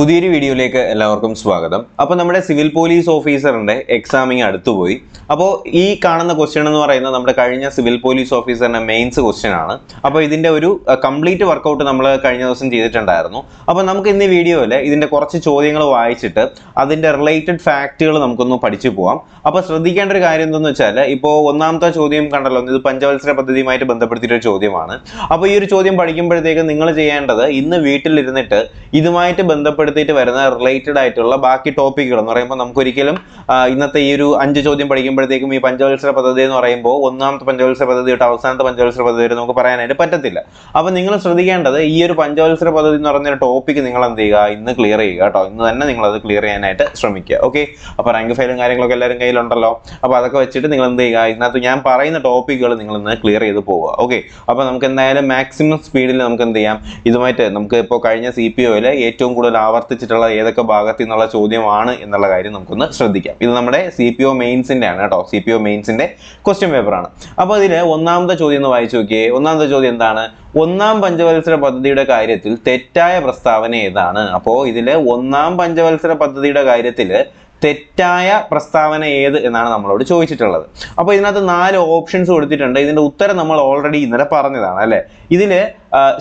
പുതിയൊരു വീഡിയോയിലേക്ക് എല്ലാവർക്കും സ്വാഗതം. അപ്പോൾ നമ്മുടെ സിവിൽ പോലീസ് ഓഫീസറിൻ്റെ എക്സാമിങ് അടുത്തുപോയി. അപ്പോൾ ഈ കാണുന്ന ക്വസ്റ്റ്യൻ എന്ന് പറയുന്നത് നമ്മുടെ കഴിഞ്ഞ സിവിൽ പോലീസ് ഓഫീസറിൻ്റെ മെയിൻസ് ക്വസ്റ്റ്യൻ ആണ്. അപ്പോൾ ഇതിൻ്റെ ഒരു കംപ്ലീറ്റ് വർക്കൗട്ട് നമ്മൾ കഴിഞ്ഞ ദിവസം ചെയ്തിട്ടുണ്ടായിരുന്നു. അപ്പോൾ നമുക്ക് ഇന്ന് വീഡിയോയിൽ ഇതിൻ്റെ കുറച്ച് ചോദ്യങ്ങൾ വായിച്ചിട്ട് അതിൻ്റെ റിലേറ്റഡ് ഫാക്റ്റുകൾ നമുക്കൊന്ന് പഠിച്ചു പോകാം. അപ്പോൾ ശ്രദ്ധിക്കേണ്ട ഒരു കാര്യം എന്തെന്ന് വെച്ചാൽ, ഇപ്പോൾ ഒന്നാമത്തെ ചോദ്യം കണ്ടല്ലോ, ഇത് പഞ്ചവത്സര പദ്ധതിയുമായിട്ട് ബന്ധപ്പെടുത്തിയിട്ടൊരു ചോദ്യമാണ്. അപ്പോൾ ഈ ഒരു ചോദ്യം പഠിക്കുമ്പോഴത്തേക്ക് നിങ്ങൾ ചെയ്യേണ്ടത് ഇന്ന് വീട്ടിലിരുന്നിട്ട് ഇതുമായിട്ട് ബന്ധപ്പെട്ട് വരുന്ന റിലേറ്റഡ് ആയിട്ടുള്ള ബാക്കി ടോപ്പിക്കുകൾ എന്ന് പറയുമ്പോൾ നമുക്കൊരിക്കലും ഇന്നത്തെ ഈ ഒരു 5 ചോദ്യം പഠിക്കുമ്പോഴത്തേക്കും ഈ പഞ്ചവത്സര പദ്ധതി എന്ന് പറയുമ്പോൾ ഒന്നാമത്തെ പഞ്ചവത്സര പദ്ധതി തൊട്ട് അവസാനത്തെ പഞ്ചവത്സര പദ്ധതി വരെ നമുക്ക് പറയാനായിട്ട് പറ്റത്തില്ല. അപ്പോൾ നിങ്ങൾ ശ്രദ്ധിക്കേണ്ടത് ഈ ഒരു പഞ്ചവത്സര പദ്ധതി എന്ന് പറയുന്ന ടോപ്പിക്ക് നിങ്ങൾ എന്ത് ചെയ്യുക, ഇന്ന് ക്ലിയർ ചെയ്യുക കേട്ടോ. ഇന്ന് തന്നെ നിങ്ങൾ അത് ക്ലിയർ ചെയ്യാനായിട്ട് ശ്രമിക്കുക. ഓക്കെ, അപ്പോൾ റാങ്ക് ഫയലും കാര്യങ്ങളൊക്കെ എല്ലാവരും കയ്യിലുണ്ടല്ലോ. അപ്പോൾ അതൊക്കെ വെച്ചിട്ട് നിങ്ങൾ എന്ത് ചെയ്യുക, ഇതിനകത്ത് ഞാൻ പറയുന്ന ടോപ്പിക്കുകൾ നിങ്ങൾ ഇന്ന് ക്ലിയർ ചെയ്ത് പോവുക. ഓക്കെ, അപ്പോൾ നമുക്ക് എന്തായാലും മാക്സിമം സ്പീഡിൽ നമുക്ക് എന്ത് ചെയ്യാം, ഇതുമായിട്ട് നമുക്ക് ഇപ്പോൾ കഴിഞ്ഞ CPO-യിൽ ഏറ്റവും കൂടുതൽ ആവർത്തിച്ചിട്ടുള്ള ഏതൊക്കെ ഭാഗത്തു നിന്നുള്ള ചോദ്യമാണ് എന്നുള്ള കാര്യം നമുക്കൊന്ന് ശ്രദ്ധിക്കാം. ഇത് നമ്മുടെ CPO മെയിൻസിന്റെ ആണ് കേട്ടോ, CPO മെയിൻസിന്റെ ക്വസ്റ്റ്യൻ പേപ്പറാണ്. അപ്പോൾ ഇതിൽ ഒന്നാമത്തെ ചോദ്യം ഒന്ന് വായിച്ചു നോക്കിയേ. ഒന്നാമത്തെ ചോദ്യം എന്താണ്? ഒന്നാം പഞ്ചവത്സര പദ്ധതിയുടെ കാര്യത്തിൽ തെറ്റായ പ്രസ്താവന ഏതാണ്? അപ്പോൾ ഇതിൽ ഒന്നാം പഞ്ചവത്സര പദ്ധതിയുടെ കാര്യത്തിൽ തെറ്റായ പ്രസ്താവന ഏത് എന്നാണ് നമ്മളോട് ചോദിച്ചിട്ടുള്ളത്. അപ്പോൾ ഇതിനകത്ത് 4 ഓപ്ഷൻസ് കൊടുത്തിട്ടുണ്ട്. ഇതിൻ്റെ ഉത്തരം നമ്മൾ ഓൾറെഡി ഇന്നലെ പറഞ്ഞതാണ് അല്ലേ. ഇതിൽ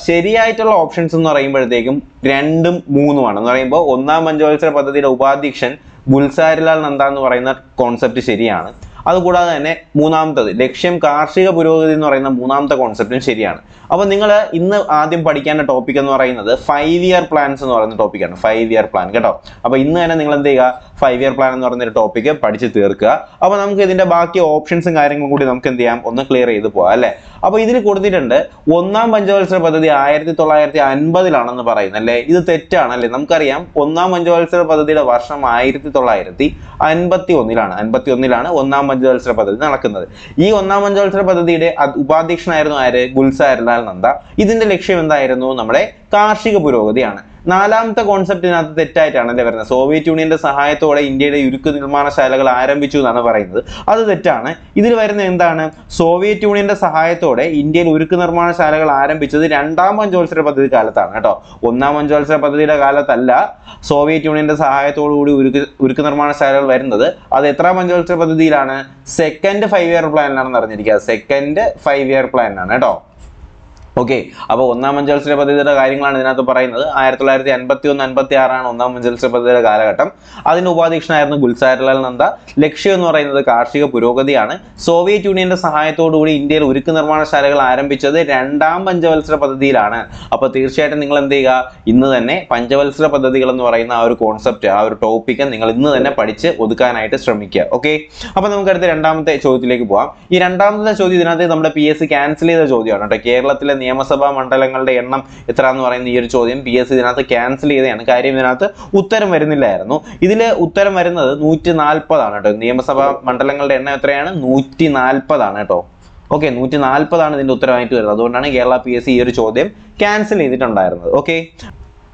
ശരിയായിട്ടുള്ള ഓപ്ഷൻസ് എന്ന് പറയുമ്പോഴത്തേക്കും 2, 3 എന്ന് പറയുമ്പോൾ ഒന്നാം പഞ്ചവത്സര പദ്ധതിയുടെ ഉപാധ്യക്ഷൻ ഗുൽസാരിലാൽ നന്ദ എന്ന് പറയുന്ന കോൺസെപ്റ്റ് ശരിയാണ്. അതുകൂടാതെ തന്നെ 3ാമത്തേത് ലക്ഷ്യം കാർഷിക പുരോഗതി എന്ന് പറയുന്ന 3ാമത്തെ കോൺസെപ്റ്റും ശരിയാണ്. അപ്പോൾ നിങ്ങൾ ഇന്ന് ആദ്യം പഠിക്കേണ്ട ടോപ്പിക് എന്ന് പറയുന്നത് 5-year പ്ലാൻസ് എന്ന് പറയുന്ന ടോപ്പിക്കാണ്. 5-year പ്ലാൻ കേട്ടോ. അപ്പോൾ ഇന്ന് തന്നെ നിങ്ങൾ എന്ത് ചെയ്യുക, 5-year പ്ലാൻ എന്ന് പറയുന്നൊരു ടോപ്പിക്ക് പഠിച്ച് തീർക്കുക. അപ്പോൾ നമുക്ക് ഇതിൻ്റെ ബാക്കി ഓപ്ഷൻസും കാര്യങ്ങളും കൂടി നമുക്ക് എന്ത് ചെയ്യാം, ഒന്ന് ക്ലിയർ ചെയ്ത് പോകാം അല്ലേ. അപ്പോൾ ഇതിൽ കൊടുത്തിട്ടുണ്ട് ഒന്നാം പഞ്ചവത്സര പദ്ധതി 1950 പറയുന്നത് അല്ലേ. ഇത് തെറ്റാണല്ലേ. നമുക്കറിയാം ഒന്നാം പഞ്ചവത്സര പദ്ധതിയുടെ വർഷം 1951 ഒന്നാം പഞ്ചവത്സര പദ്ധതി നടക്കുന്നത്. ഈ ഒന്നാം പഞ്ചവത്സര പദ്ധതിയുടെ ഉപാധ്യക്ഷനായിരുന്നു ആര്? ഗുൽസാരിലാൽ നന്ദ. ഇതിന്റെ ലക്ഷ്യം എന്തായിരുന്നു? നമ്മുടെ കാർഷിക പുരോഗതിയാണ്. 4ാമത്തെ കോൺസെപ്റ്റിനകത്ത് തെറ്റായിട്ടാണ് അല്ലേ വരുന്നത്. സോവിയറ്റ് യൂണിയന്റെ സഹായത്തോടെ ഇന്ത്യയുടെ ഉരുക്ക് നിർമ്മാണശാലകൾ ആരംഭിച്ചു എന്നാണ് പറയുന്നത്. അത് തെറ്റാണ്. ഇതിൽ വരുന്നത് എന്താണ്? സോവിയറ്റ് യൂണിയന്റെ സഹായത്തോടെ ഇന്ത്യയിൽ ഉരുക്ക് നിർമ്മാണശാലകൾ ആരംഭിച്ചത് 2ാം പഞ്ചവത്സര പദ്ധതി കാലത്താണ് കേട്ടോ. ഒന്നാം പഞ്ചവത്സര പദ്ധതിയുടെ കാലത്തല്ല സോവിയറ്റ് യൂണിയന്റെ സഹായത്തോടുകൂടി ഉരുക്ക് നിർമ്മാണശാലകൾ വരുന്നത്. അത് എത്രാം പഞ്ചവത്സര പദ്ധതിയിലാണ്? 2nd 5-year പ്ലാനിലാണെന്ന് അറിഞ്ഞിരിക്കുക. 2nd 5-year പ്ലാനിലാണ് കേട്ടോ. ഓക്കെ, അപ്പോൾ ഒന്നാം പഞ്ചവത്സര പദ്ധതിയുടെ കാര്യങ്ങളാണ് ഇതിനകത്ത് പറയുന്നത്. 1951-56 ഒന്നാം പഞ്ചവത്സര പദ്ധതിയുടെ കാലഘട്ടം. അതിന് ഉപാധ്യക്ഷനായിരുന്നു ഗുൽസാരിലാൽ നന്ദ. ലക്ഷ്യം എന്ന് പറയുന്നത് കാർഷിക പുരോഗതിയാണ്. സോവിയറ്റ് യൂണിയന്റെ സഹായത്തോടുകൂടി ഇന്ത്യയിൽ ഉരുക്ക് നിർമ്മാണശാലകൾ ആരംഭിച്ചത് 2ാം പഞ്ചവത്സര പദ്ധതിയിലാണ്. അപ്പോൾ തീർച്ചയായിട്ടും നിങ്ങൾ എന്ത് ചെയ്യുക, ഇന്ന് തന്നെ പഞ്ചവത്സര പദ്ധതികൾ എന്ന് പറയുന്ന ആ ഒരു കോൺസെപ്റ്റ്, ആ ഒരു ടോപ്പിക്ക് നിങ്ങൾ ഇന്ന് തന്നെ പഠിച്ച് ഒതുക്കാനായിട്ട് ശ്രമിക്കുക. ഓക്കെ, അപ്പോൾ നമുക്കടുത്ത് 2ാമത്തെ ചോദ്യത്തിലേക്ക് പോകാം. ഈ 2ാമത്തെ ചോദ്യം ഇതിനകത്ത് നമ്മുടെ PSC ക്യാൻസൽ ചെയ്ത ചോദ്യമാണ് കേട്ടോ. കേരളത്തിലെ നിയമസഭാ മണ്ഡലങ്ങളുടെ എണ്ണം എത്ര എന്ന് പറയുന്ന ഈ ഒരു ചോദ്യം PSC ഇതിനകത്ത് ക്യാൻസൽ ചെയ്തതാണ്. കാര്യം ഇതിനകത്ത് ഉത്തരം വരുന്നില്ലായിരുന്നു. ഇതിൽ ഉത്തരം വരുന്നത് 140 കേട്ടോ. നിയമസഭാ മണ്ഡലങ്ങളുടെ എണ്ണം എത്രയാണ്? 140 കേട്ടോ. ഓക്കെ, 140 ഇതിന്റെ ഉത്തരമായിട്ട് വരുന്നത്. അതുകൊണ്ടാണ് കേരള PSC ഈ ഒരു ചോദ്യം ക്യാൻസൽ ചെയ്തിട്ടുണ്ടായിരുന്നത്. ഓക്കെ,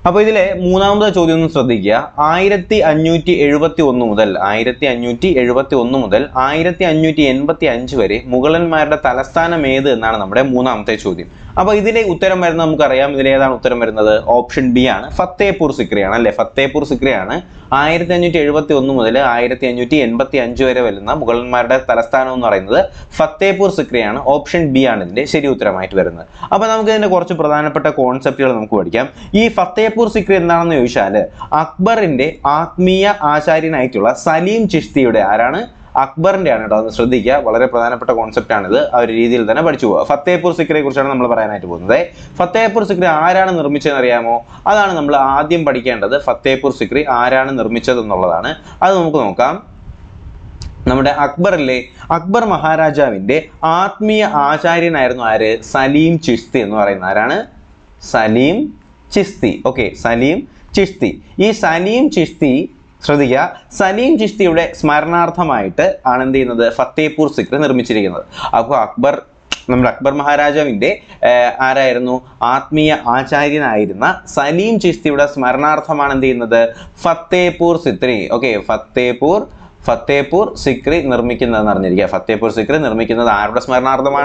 അപ്പോൾ ഇതിലെ 3ാമത്തെ ചോദ്യം ഒന്ന് ശ്രദ്ധിക്കുക. 1571 മുതൽ 1585 വരെ മുഗളന്മാരുടെ തലസ്ഥാനം ഏത് എന്നാണ് നമ്മുടെ 3ാമത്തെ ചോദ്യം. അപ്പോൾ ഇതിലെ ഉത്തരം വരുന്നത് നമുക്കറിയാം. ഇതിലേതാണ് ഉത്തരം വരുന്നത്? ഓപ്ഷൻ ബി ആണ്, ഫത്തേപൂർ സിക്രിയാണ് അല്ലേ. ഫത്തേപൂർ സിക്രിയാണ് 1571 മുതൽ 1585 വരെ വരുന്ന മുഗളന്മാരുടെ തലസ്ഥാനം എന്ന് പറയുന്നത് ഫത്തേപൂർ സിക്രിയാണ്. ഓപ്ഷൻ ബി ആണ് ഇതിന്റെ ശരി ഉത്തരമായിട്ട് വരുന്നത്. അപ്പോൾ നമുക്ക് ഇതിന്റെ കുറച്ച് പ്രധാനപ്പെട്ട കോൺസെപ്റ്റുകൾ നമുക്ക് പഠിക്കാം. ഈ ഫത്തേപൂർ സിക്രി എന്താണെന്ന് ചോദിച്ചാൽ, അക്ബറിന്റെ ആത്മീയ ആചാര്യനായിട്ടുള്ള സലീം ചിഷ്തിയുടെ, ആരാണ്? അക്ബറിന്റെ ആണ് കേട്ടോ. അത് ശ്രദ്ധിക്കുക, വളരെ പ്രധാനപ്പെട്ട കോൺസെപ്റ്റ് ആണിത്. ആ ഒരു രീതിയിൽ തന്നെ പഠിച്ചു പോവുക. ഫത്തേപൂർ സിക്രിയെ കുറിച്ചാണ് നമ്മൾ പറയാനായിട്ട് പോകുന്നത്. ഫത്തേപൂർ സിക്രി ആരാണ് നിർമ്മിച്ചതെന്ന് അറിയാമോ? അതാണ് നമ്മൾ ആദ്യം പഠിക്കേണ്ടത്. ഫത്തേപൂർ സിക്രി ആരാണ് നിർമ്മിച്ചത് എന്നുള്ളതാണ്. അത് നമുക്ക് നോക്കാം. നമ്മുടെ അക്ബറിലെ അക്ബർ മഹാരാജാവിന്റെ ആത്മീയ ആചാര്യനായിരുന്നു ആര്? സലീം ചിഷ്തി എന്ന് പറയുന്ന ആരാണ്? സലീം ചിഷ്തി. ഓക്കെ, സലീം ചിഷ്തി. ഈ സലീം ചിഷ്തി ശ്രദ്ധിക്കുക, സലീം ചിഷ്തിയുടെ സ്മരണാർത്ഥമായിട്ട് ആണ് എന്ത് ചെയ്യുന്നത്, ഫത്തേപൂർ സിക്രി നിർമ്മിച്ചിരിക്കുന്നത്. അപ്പോൾ അക്ബർ, നമ്മുടെ അക്ബർ മഹാരാജാവിൻ്റെ ആരായിരുന്നു? ആത്മീയ ആചാര്യനായിരുന്ന സലീം ചിഷ്തിയുടെ സ്മരണാർത്ഥമാണ് എന്ത് ചെയ്യുന്നത്, Fatehpur Sikri. Okay, Fatehpur Fatehpur Sikri Nirmikkina Fatehpur Sikri Nirmikkina Arude Smaranartham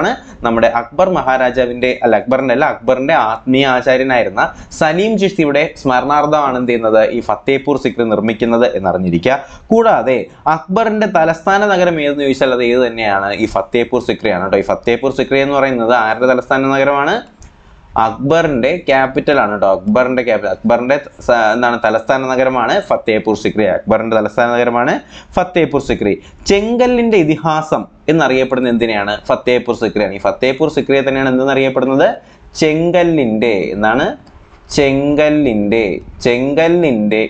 Nammude Akbar Maharajavinte Akbarinte Athmeeya Acharyanayirunna Salim Chishtijude Smaranartham endu Fatehpur Sikri Nirmikkina ennu Koodade Akbarinte Thalasthana Nagaram ennu choichal athu edu thanneyanu ee Fatehpur Sikri aanu ketto ee Fatehpur Sikri ennu parayunnathu aarude Thalasthana Nagaramaanu Akbarinte capital ആണ് Akbarinte capital Akbarinte എന്താണ് തലസ്ഥാന നഗരമാണ് Fatehpur Sikri Akbarinte തലസ്ഥാന നഗരമാണ് ഫത്തേപൂർ സിക്രി ചെങ്കല്ലിന്റെ ഇതിഹാസം എന്നറിയപ്പെടുന്നത് എന്തിനെയാണ് ഫത്തേപൂർ സിക്രിയാണ് ഈ ഫത്തേപൂർ സിക്രിയെ തന്നെയാണ് എന്നറിയപ്പെടുന്നത് ചെങ്കല്ലിന്റെ എന്നാണ് ചെങ്കല്ലിന്റെ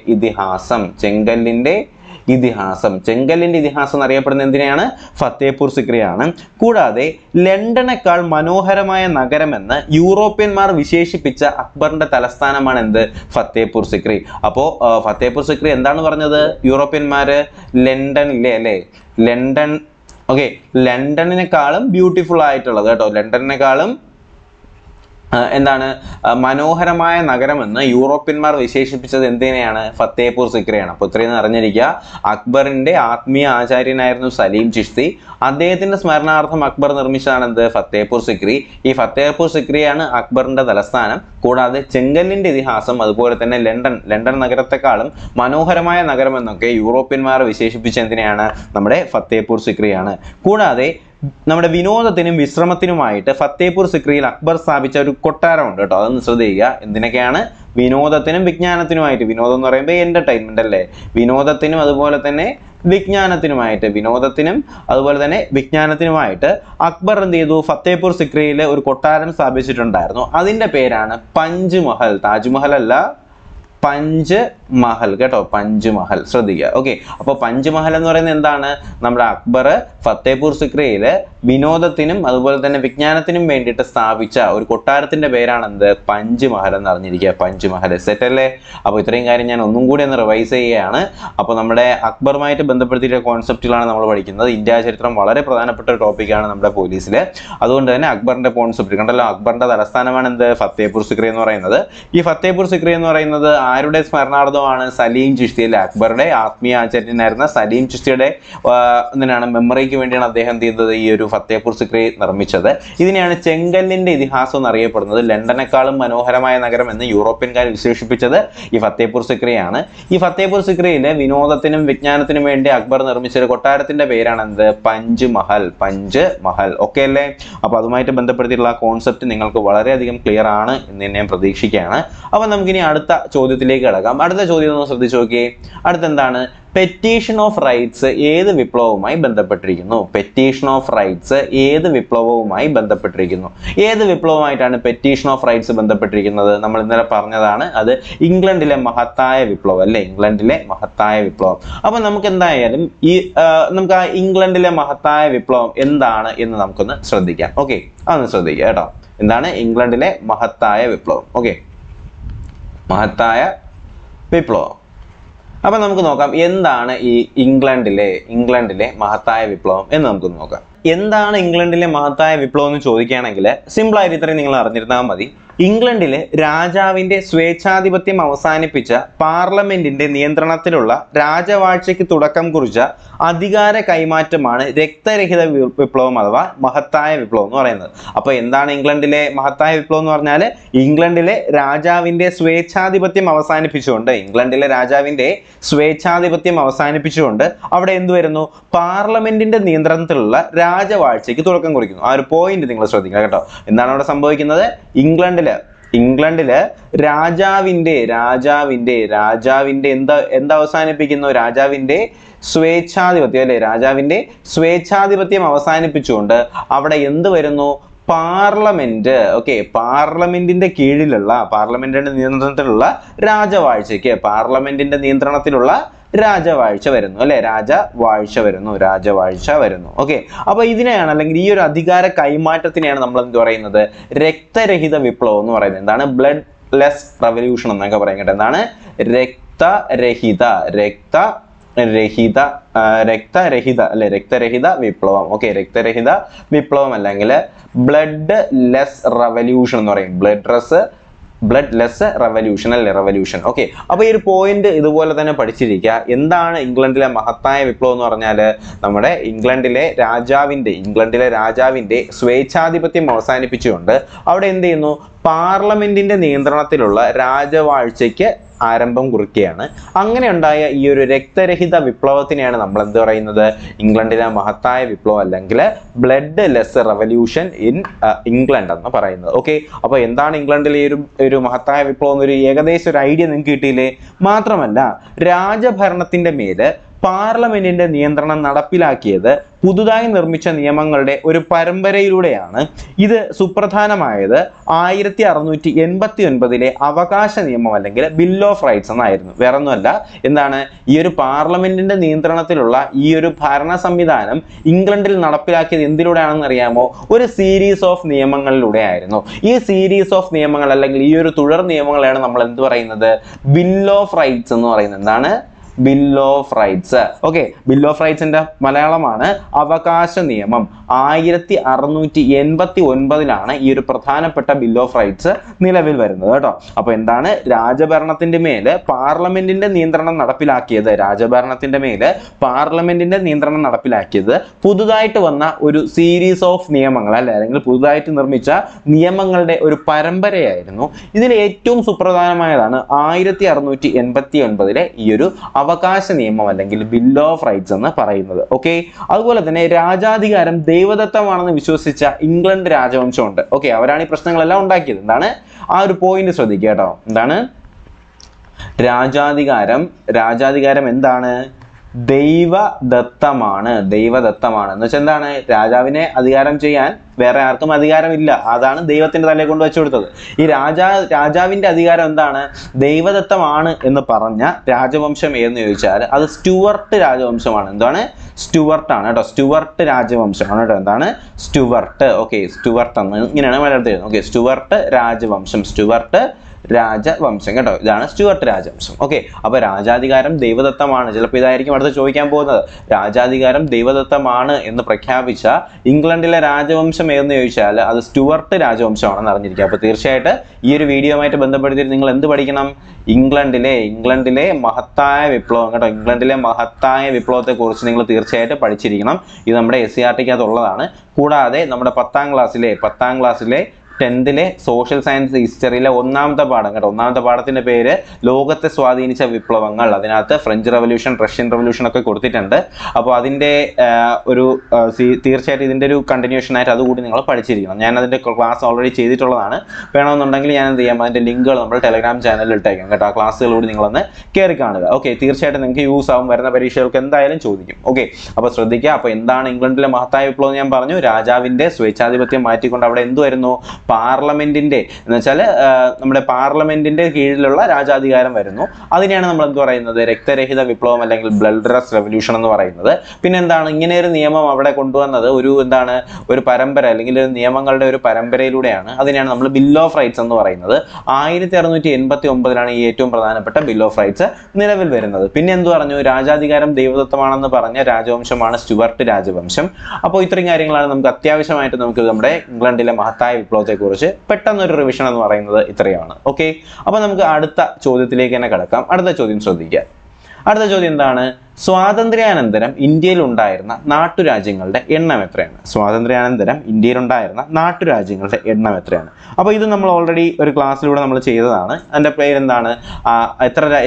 ഇതിഹാസം ചെങ്കല്ലിന്റെ ഇതിഹാസം എന്നറിയപ്പെടുന്നത് എന്തിനെയാണ് ഫത്തേപൂർ സിക്രിയാണ് കൂടാതെ ലണ്ടനേക്കാൾ മനോഹരമായ നഗരമെന്ന് യൂറോപ്യന്മാർ വിശേഷിപ്പിച്ച അക്ബറിന്റെ തലസ്ഥാനമാണ് എന്ത് ഫത്തേപൂർ സിക്രി അപ്പോൾ ഫത്തേപൂർ സിക്രി എന്താണ് പറഞ്ഞത് യൂറോപ്യന്മാർ ലണ്ടൻ ഓക്കേ ലണ്ടനേക്കാളും ബ്യൂട്ടിഫുൾ ആയിട്ടുള്ളത് കേട്ടോ ലണ്ടനേക്കാളും എന്താണ് മനോഹരമായ നഗരമെന്ന് യൂറോപ്യന്മാർ വിശേഷിപ്പിച്ചത് എന്തിനെയാണ് ഫത്തേപൂർ സിക്രിയാണ് അപ്പോൾ ഇത്രയും അറിഞ്ഞിരിക്കുക അക്ബറിന്റെ ആത്മീയ ആചാര്യനായിരുന്നു സലീം ചിശ്തി അദ്ദേഹത്തിന്റെ സ്മരണാർത്ഥം അക്ബർ നിർമ്മിച്ചതാണ് എന്ത് ഫത്തേപൂർ സിക്രി ഈ ഫത്തേപൂർ സിക്രിയാണ് അക്ബറിന്റെ തലസ്ഥാനം കൂടാതെ ചെങ്കല്ലിന്റെ ഇതിഹാസം അതുപോലെ തന്നെ ലണ്ടൻ നഗരത്തെക്കാളും മനോഹരമായ നഗരമെന്നൊക്കെ യൂറോപ്യന്മാർ വിശേഷിപ്പിച്ച എന്തിനെയാണ് നമ്മുടെ ഫത്തേപൂർ സിക്രിയാണ് കൂടാതെ നമ്മുടെ വിനോദത്തിനും വിശ്രമത്തിനുമായിട്ട് ഫത്തേപൂർ സിക്രിയിൽ അക്ബർ സ്ഥാപിച്ച ഒരു കൊട്ടാരമുണ്ട് കേട്ടോ അതൊന്ന് ശ്രദ്ധിക്കുക എന്തിനൊക്കെയാണ് വിനോദത്തിനും വിജ്ഞാനത്തിനുമായിട്ട് വിനോദം എന്ന് പറയുമ്പോൾ എന്റർടൈൻമെന്റ് അല്ലേ വിനോദത്തിനും അതുപോലെ തന്നെ വിജ്ഞാനത്തിനുമായിട്ട് അക്ബർ എന്ത് ചെയ്തു ഫത്തേപൂർ സിക്രിയിലെ ഒരു കൊട്ടാരം സ്ഥാപിച്ചിട്ടുണ്ടായിരുന്നു അതിന്റെ പേരാണ് പഞ്ച്മഹൽ താജ്മഹൽ അല്ല പഞ്ച്മഹൽ കേട്ടോ പഞ്ച്മഹൽ ശ്രദ്ധിക്കുക ഓക്കെ അപ്പോൾ പഞ്ച്മഹൽ എന്ന് പറയുന്നത് എന്താണ് നമ്മുടെ അക്ബർ ഫത്തേപൂർ സിക്രിയിലെ വിനോദത്തിനും അതുപോലെ തന്നെ വിജ്ഞാനത്തിനും വേണ്ടിയിട്ട് സ്ഥാപിച്ച ഒരു കൊട്ടാരത്തിന്റെ പേരാണെന്ത് പഞ്ച്മഹൽ എന്ന് അറിഞ്ഞിരിക്കുക പഞ്ച്മഹൽ സെറ്റ് അല്ലേ അപ്പോൾ ഇത്രയും കാര്യം ഞാൻ ഒന്നും കൂടി ഒന്ന് റിവൈസ് ചെയ്യുകയാണ് അപ്പോൾ നമ്മുടെ അക്ബറുമായിട്ട് ബന്ധപ്പെടുത്തിയിട്ടുള്ള കോൺസെപ്റ്റുകളാണ് നമ്മൾ പഠിക്കുന്നത് ഇന്ത്യ ചരിത്രം വളരെ പ്രധാനപ്പെട്ട ഒരു ടോപ്പിക്കാണ് നമ്മുടെ പോലീസിൽ അതുകൊണ്ട് തന്നെ അക്ബറിന്റെ കോൺസെപ്റ്റ് കണ്ടല്ലോ അക്ബറിന്റെ തലസ്ഥാനമാണ് എന്ത് ഫത്തേപൂർ സിക്രി എന്ന് പറയുന്നത് ഈ ഫത്തേപൂർ സിക്രി എന്ന് പറയുന്നത് ആരുടെ സ്മരണാർത്ഥമാണ് സലീം ചിശ്തി അക്ബറുടെ ആത്മീയ ആചാര്യനായിരുന്ന സലീം ചിശ്തിയുടെ എന്തിനാണ് മെമ്മറിക്ക് വേണ്ടിയാണ് അദ്ദേഹം ചെയ്യുന്നത് ഈ ഒരു ഫത്തേപൂർ സിക്രി നിർമ്മിച്ചത് ഇതിനെയാണ് ചെങ്കല്ലിന്റെ ഇതിഹാസം എന്നറിയപ്പെടുന്നത് ലണ്ടനേക്കാളും മനോഹരമായ നഗരം എന്ന് യൂറോപ്യൻകാർ വിശേഷിപ്പിച്ചത് ഈ ഫത്തേപൂർ സിക്രിയാണ് ഈ ഫത്തേപൂർ സിക്രിയിലെ വിനോദത്തിനും വിജ്ഞാനത്തിനും വേണ്ടി അക്ബർ നിർമ്മിച്ച ഒരു കൊട്ടാരത്തിന്റെ പേരാണ് എന്ത് പഞ്ച്മഹൽ ഓക്കെ അല്ലേ അപ്പൊ അതുമായിട്ട് ബന്ധപ്പെടുത്തിയിട്ടുള്ള കോൺസെപ്റ്റ് നിങ്ങൾക്ക് വളരെയധികം ക്ലിയർ ആണ് എന്ന് ഞാൻ പ്രതീക്ഷിക്കുകയാണ് അപ്പൊ നമുക്കിനി അടുത്ത ചോദ്യത്തിലേക്ക് കടക്കാം അടുത്ത ചോദ്യം ഒന്ന് ശ്രദ്ധിച്ചു നോക്കിയേ അടുത്ത എന്താണ് പെറ്റീഷൻ ഓഫ് റൈറ്റ്സ് ഏത് വിപ്ലവവുമായി ബന്ധപ്പെട്ടിരിക്കുന്നു ഏത് വിപ്ലവമായിട്ടാണ് പെറ്റീഷൻ ഓഫ് റൈറ്റ്സ് ബന്ധപ്പെട്ടിരിക്കുന്നത് നമ്മൾ ഇന്നലെ പറഞ്ഞതാണ് അത് ഇംഗ്ലണ്ടിലെ മഹത്തായ വിപ്ലവം അല്ലേ ഇംഗ്ലണ്ടിലെ മഹത്തായ വിപ്ലവം അപ്പൊ നമുക്ക് എന്തായാലും ഈ നമുക്ക് ആ ഇംഗ്ലണ്ടിലെ മഹത്തായ വിപ്ലവം എന്താണ് എന്ന് നമുക്കൊന്ന് ശ്രദ്ധിക്കാം ഓക്കെ അതൊന്ന് ശ്രദ്ധിക്കുക കേട്ടോ എന്താണ് ഇംഗ്ലണ്ടിലെ മഹത്തായ വിപ്ലവം ഓക്കെ മഹത്തായ വിപ്ലവം അപ്പൊ നമുക്ക് നോക്കാം എന്താണ് ഈ ഇംഗ്ലണ്ടിലെ മഹത്തായ വിപ്ലവം എന്ന് നമുക്ക് നോക്കാം എന്താണ് ഇംഗ്ലണ്ടിലെ മഹത്തായ വിപ്ലവം എന്ന് ചോദിക്കുകയാണെങ്കിൽ സിമ്പിൾ ആയിട്ട് ഇത്രയും നിങ്ങൾ അറിഞ്ഞിരുന്നാൽ മതി ഇംഗ്ലണ്ടിലെ രാജാവിന്റെ സ്വേച്ഛാധിപത്യം അവസാനിപ്പിച്ച പാർലമെന്റിന്റെ നിയന്ത്രണത്തിലുള്ള രാജവാഴ്ചയ്ക്ക് തുടക്കം കുറിച്ച അധികാര കൈമാറ്റമാണ് രക്തരഹിത വിപ്ലവം അഥവാ മഹത്തായ വിപ്ലവം എന്ന് പറയുന്നത് അപ്പോൾ എന്താണ് ഇംഗ്ലണ്ടിലെ മഹത്തായ വിപ്ലവം എന്ന് പറഞ്ഞാൽ ഇംഗ്ലണ്ടിലെ രാജാവിന്റെ സ്വേച്ഛാധിപത്യം അവസാനിപ്പിച്ചുകൊണ്ട് അവിടെ എന്ത് വരുന്നു പാർലമെന്റിന്റെ നിയന്ത്രണത്തിലുള്ള രാജവാഴ്ചയ്ക്ക് തുടക്കം കുറിക്കുന്നു ആ ഒരു പോയിന്റ് നിങ്ങൾ ശ്രദ്ധിക്കുക കേട്ടോ എന്താണ് അവിടെ സംഭവിക്കുന്നത് ഇംഗ്ലണ്ടില് രാജാവിന്റെ അവസാനിപ്പിക്കുന്നു രാജാവിന്റെ സ്വേച്ഛാധിപത്യം അവസാനിപ്പിച്ചുകൊണ്ട് അവിടെ എന്ത് വരുന്നു പാർലമെന്റ് ഓക്കെ പാർലമെന്റിന്റെ നിയന്ത്രണത്തിലുള്ള രാജവാഴ്ച വരുന്നു ഓക്കെ അപ്പൊ ഇതിനെയാണ് അല്ലെങ്കിൽ ഈ ഒരു അധികാര കൈമാറ്റത്തിനെയാണ് നമ്മൾ എന്ത് പറയുന്നത് രക്തരഹിത വിപ്ലവം എന്ന് പറയുന്നത് എന്താണ് ബ്ലഡ് ലെസ് റവല്യൂഷൻ എന്നൊക്കെ പറയുന്നത് എന്താണ് രക്തരഹിത വിപ്ലവം ഓക്കെ രക്തരഹിത വിപ്ലവം അല്ലെങ്കിൽ ബ്ലഡ് ലെസ് റവല്യൂഷൻ എന്ന് പറയും bloodless revolutional revolution. Okay, this point is the word England Mahatma Viplo Namade, Englandile, Rajavinde, Englandile Rajavinde, Swechadipati Mosani Pichunda, out in the Parliament in the Nindranatilla, Raja Valcheke. Arambam Gurkiana. Anganandaya, you rectorehida Viplavatina Blendora in the Englandina Mahatai, Viplo Langla, bloodless revolution in England. Okay, upon that England Mahatai Viplo, Yagades, Radian and Kitile, Matramanda, Raja Parnatinda Mede, Parliament in the Niandran Nadapilakeda. Pududai Nirmicha Niamangalde, or Parambere Rudeana, either Supratana Maida, Ayrathi Arnuti, Enbatian Badile, Avakasha Niamalangle, Bill of Rights and Iron, Veranada, in the Europe Parliament in the Nintranatilla, Europe Harana Samidanum, England Nadapilaki, Indirudan Riamo, or a series of Niamangal Ludeano. This series of Niamangal, Euro Tudor Niamangalan Amlandura in the Bill of Rights and Orinana. Bill of Rights. Okay, Bill of Rights and Malayalam Avakasha Niyamam. 1689 ആണ് ഈ ഒരു പ്രധാനപ്പെട്ട bill of rights നിലവിൽ വരുന്നത് ട്ടോ. അപ്പോൾ എന്താണ് രാജഭരണത്തിന്റെ മേൽ പാർലമെന്റിന്റെ നിയന്ത്രണം നടപ്പിലാക്കിയത് പുതുതായിട്ട് വന്ന ഒരു സീരീസ് ഓഫ് നിയമങ്ങൾ അല്ല അല്ലെങ്കിൽ പുതുതായിട്ട് നിർമ്മിച്ച നിയമങ്ങളുടെ ഒരു പരമ്പരയായിരുന്നു. ഇതിൽ ഏറ്റവും സുപ്രധാനമായതാണ് 1689 ലെ ഈ ഒരു Avakasha Niyamam അല്ലെങ്കിൽ Bill of Rights എന്ന് പറയുന്നത്. ഓക്കേ, അതുപോലെ തന്നെ രാജാധികാരം ദൈവദത്തമാണെന്ന് വിശ്വസിച്ച ഇംഗ്ലണ്ട് രാജവംശമുണ്ട്. ഓക്കേ, അവരാണ് ഈ പ്രശ്നങ്ങളെല്ലാം ഉണ്ടാക്കിയത്. എന്താണ് ആ ഒരു പോയിന്റ് ശ്രദ്ധിക്കുക ട്ടോ. എന്താണ് രാജാധികാരം എന്താണ് ദൈവദത്തമാണ് എന്ന് വെച്ചാൽ എന്താണ് രാജാവിനെ അധികാരം ചെയ്യാൻ വേറെ ആർക്കും അധികാരമില്ല. അതാണ് ദൈവത്തിന്റെ തലയിൽ കൊണ്ട് വെച്ചു കൊടുത്തത്. ഈ രാജാവിന്റെ അധികാരം എന്താണ് ദൈവദത്തമാണ് എന്ന് പറഞ്ഞ രാജവംശം എന്ന് ചോദിച്ചാൽ അത് സ്റ്റുവർട്ട് രാജവംശമാണ്. എന്താണ് സ്റ്റുവർട്ട് ആണ് ട്ടോ. സ്റ്റുവർട്ട് രാജവംശമാണ് ട്ടോ. എന്താണ് സ്റ്റുവർട്ട്? ഓക്കേ, സ്റ്റുവർട്ട് എന്ന് ഇങ്ങനെയാണ് മലയാളത്തിൽ എഴുതുന്നത്. ഓക്കേ, സ്റ്റുവർട്ട് രാജവംശം, സ്റ്റുവർട്ട് രാജവംശം കേട്ടോ. ഇതാണ് സ്റ്റുവർട്ട് രാജവംശം. ഓക്കെ, അപ്പൊ രാജാധികാരം ദൈവദത്തമാണ്. ചിലപ്പോൾ ഇതായിരിക്കും അടുത്ത് ചോദിക്കാൻ പോകുന്നത്. രാജാധികാരം ദൈവദത്തമാണ് എന്ന് പ്രഖ്യാപിച്ച ഇംഗ്ലണ്ടിലെ രാജവംശം ഏതെന്ന് ചോദിച്ചാൽ അത് സ്റ്റുവർട്ട് രാജവംശമാണെന്ന് അറിഞ്ഞിരിക്കുക. അപ്പൊ തീർച്ചയായിട്ടും ഈ ഒരു വീഡിയോയുമായിട്ട് ബന്ധപ്പെടുത്തിയിട്ട് നിങ്ങൾ എന്ത് പഠിക്കണം? ഇംഗ്ലണ്ടിലെ മഹത്തായ വിപ്ലവം കേട്ടോ. ഇംഗ്ലണ്ടിലെ മഹത്തായ വിപ്ലവത്തെ കുറിച്ച് നിങ്ങൾ തീർച്ചയായിട്ടും പഠിച്ചിരിക്കണം. ഇത് നമ്മുടെ SERT-ക്കകത്ത് ഉള്ളതാണ്. കൂടാതെ നമ്മുടെ 10th ക്ലാസ്സിലെ 10th സോഷ്യൽ സയൻസ് ഹിസ്റ്ററിയിലെ ഒന്നാമത്തെ പാഠം കേട്ടോ. ഒന്നാമത്തെ പാഠത്തിന്റെ പേര് ലോകത്തെ സ്വാധീനിച്ച വിപ്ലവങ്ങൾ. അതിനകത്ത് ഫ്രഞ്ച് റവല്യൂഷൻ, റഷ്യൻ റവല്യൂഷൻ ഒക്കെ കൊടുത്തിട്ടുണ്ട്. അപ്പോൾ അതിൻ്റെ ഒരു തീർച്ചയായിട്ടും ഇതിൻ്റെ ഒരു കണ്ടിന്യൂഷൻ ആയിട്ട് അതുകൂടി നിങ്ങൾ പഠിച്ചിരിക്കണം. ഞാൻ അതിൻ്റെ ക്ലാസ് ഓൾറെഡി ചെയ്തിട്ടുള്ളതാണ്. വേണമെന്നുണ്ടെങ്കിൽ ഞാൻ എന്ത് ചെയ്യാം, അതിൻ്റെ ലിങ്കുകൾ നമ്മൾ ടെലഗ്രാം ചാനലിൽ ഇട്ടേക്കാം കേട്ടോ. ആ ക്ലാസ്സുകളോട് നിങ്ങളൊന്ന് കയറി കാണുക. ഓക്കെ, തീർച്ചയായിട്ടും നിങ്ങൾക്ക് യൂസ് ആവും. വരുന്ന പരീക്ഷകൾക്ക് എന്തായാലും ചോദിക്കും. ഓക്കെ, അപ്പോൾ ശ്രദ്ധിക്കുക. അപ്പോൾ എന്താണ് ഇംഗ്ലണ്ടിലെ മഹത്തായ വിപ്ലവം ഞാൻ പറഞ്ഞു. രാജാവിൻ്റെ സ്വേച്ഛാധിപത്യം മാറ്റിക്കൊണ്ട് അവിടെ എന്തുവരുന്നു? പാർലമെന്റിന്റെ എന്ന് വെച്ചാൽ നമ്മുടെ പാർലമെന്റിന്റെ കീഴിലുള്ള രാജാധികാരം വരുന്നു. അതിനെയാണ് നമ്മൾ എന്ത് പറയുന്നത്? രക്തരഹിത വിപ്ലവം അല്ലെങ്കിൽ ബ്ലഡ്ലെസ് റെവല്യൂഷൻ എന്ന് പറയുന്നത്. പിന്നെ എന്താണ് ഇങ്ങനെ ഒരു നിയമം അവിടെ കൊണ്ടുവന്നത്? ഒരു പരമ്പര അല്ലെങ്കിൽ ഒരു നിയമങ്ങളുടെ ഒരു പരമ്പരയിലൂടെയാണ്. അതിനെയാണ് നമ്മൾ ബിൽ ഓഫ് റൈറ്റ്സ് എന്ന് പറയുന്നത്. 1689 ഈ ഏറ്റവും പ്രധാനപ്പെട്ട ബിൽ ഓഫ് റൈറ്റ്സ് നിലവിൽ വരുന്നത്. പിന്നെ എന്ത് പറഞ്ഞു? രാജാധികാരം ദൈവദത്തമാണെന്ന് പറഞ്ഞ രാജവംശമാണ് സ്റ്റുവർട്ട് രാജവംശം. അപ്പോൾ ഇത്രയും കാര്യങ്ങളാണ് നമുക്ക് അത്യാവശ്യമായിട്ട് നമ്മുടെ ഇംഗ്ലണ്ടിലെ മഹത്തായ വിപ്ലവത്തെ കുറിച്ച് പെട്ടെന്നൊരു റിവിഷൻ എന്ന് പറയുന്നത് ഇത്രയാണ്. ഓക്കെ, അപ്പൊ നമുക്ക് അടുത്ത ചോദ്യത്തിലേക്ക് തന്നെ കിടക്കാം. അടുത്ത ചോദ്യം ശ്രദ്ധിക്കുക. അടുത്ത ചോദ്യം എന്താണ്? സ്വാതന്ത്ര്യാനന്തരം ഇന്ത്യയിൽ ഉണ്ടായിരുന്ന നാട്ടുരാജ്യങ്ങളുടെ എണ്ണം എത്രയാണ്? അപ്പോൾ ഇത് നമ്മൾ ഓൾറെഡി ഒരു ക്ലാസ്സിലൂടെ നമ്മൾ ചെയ്തതാണ്. അതിൻ്റെ പേരെന്താണ്?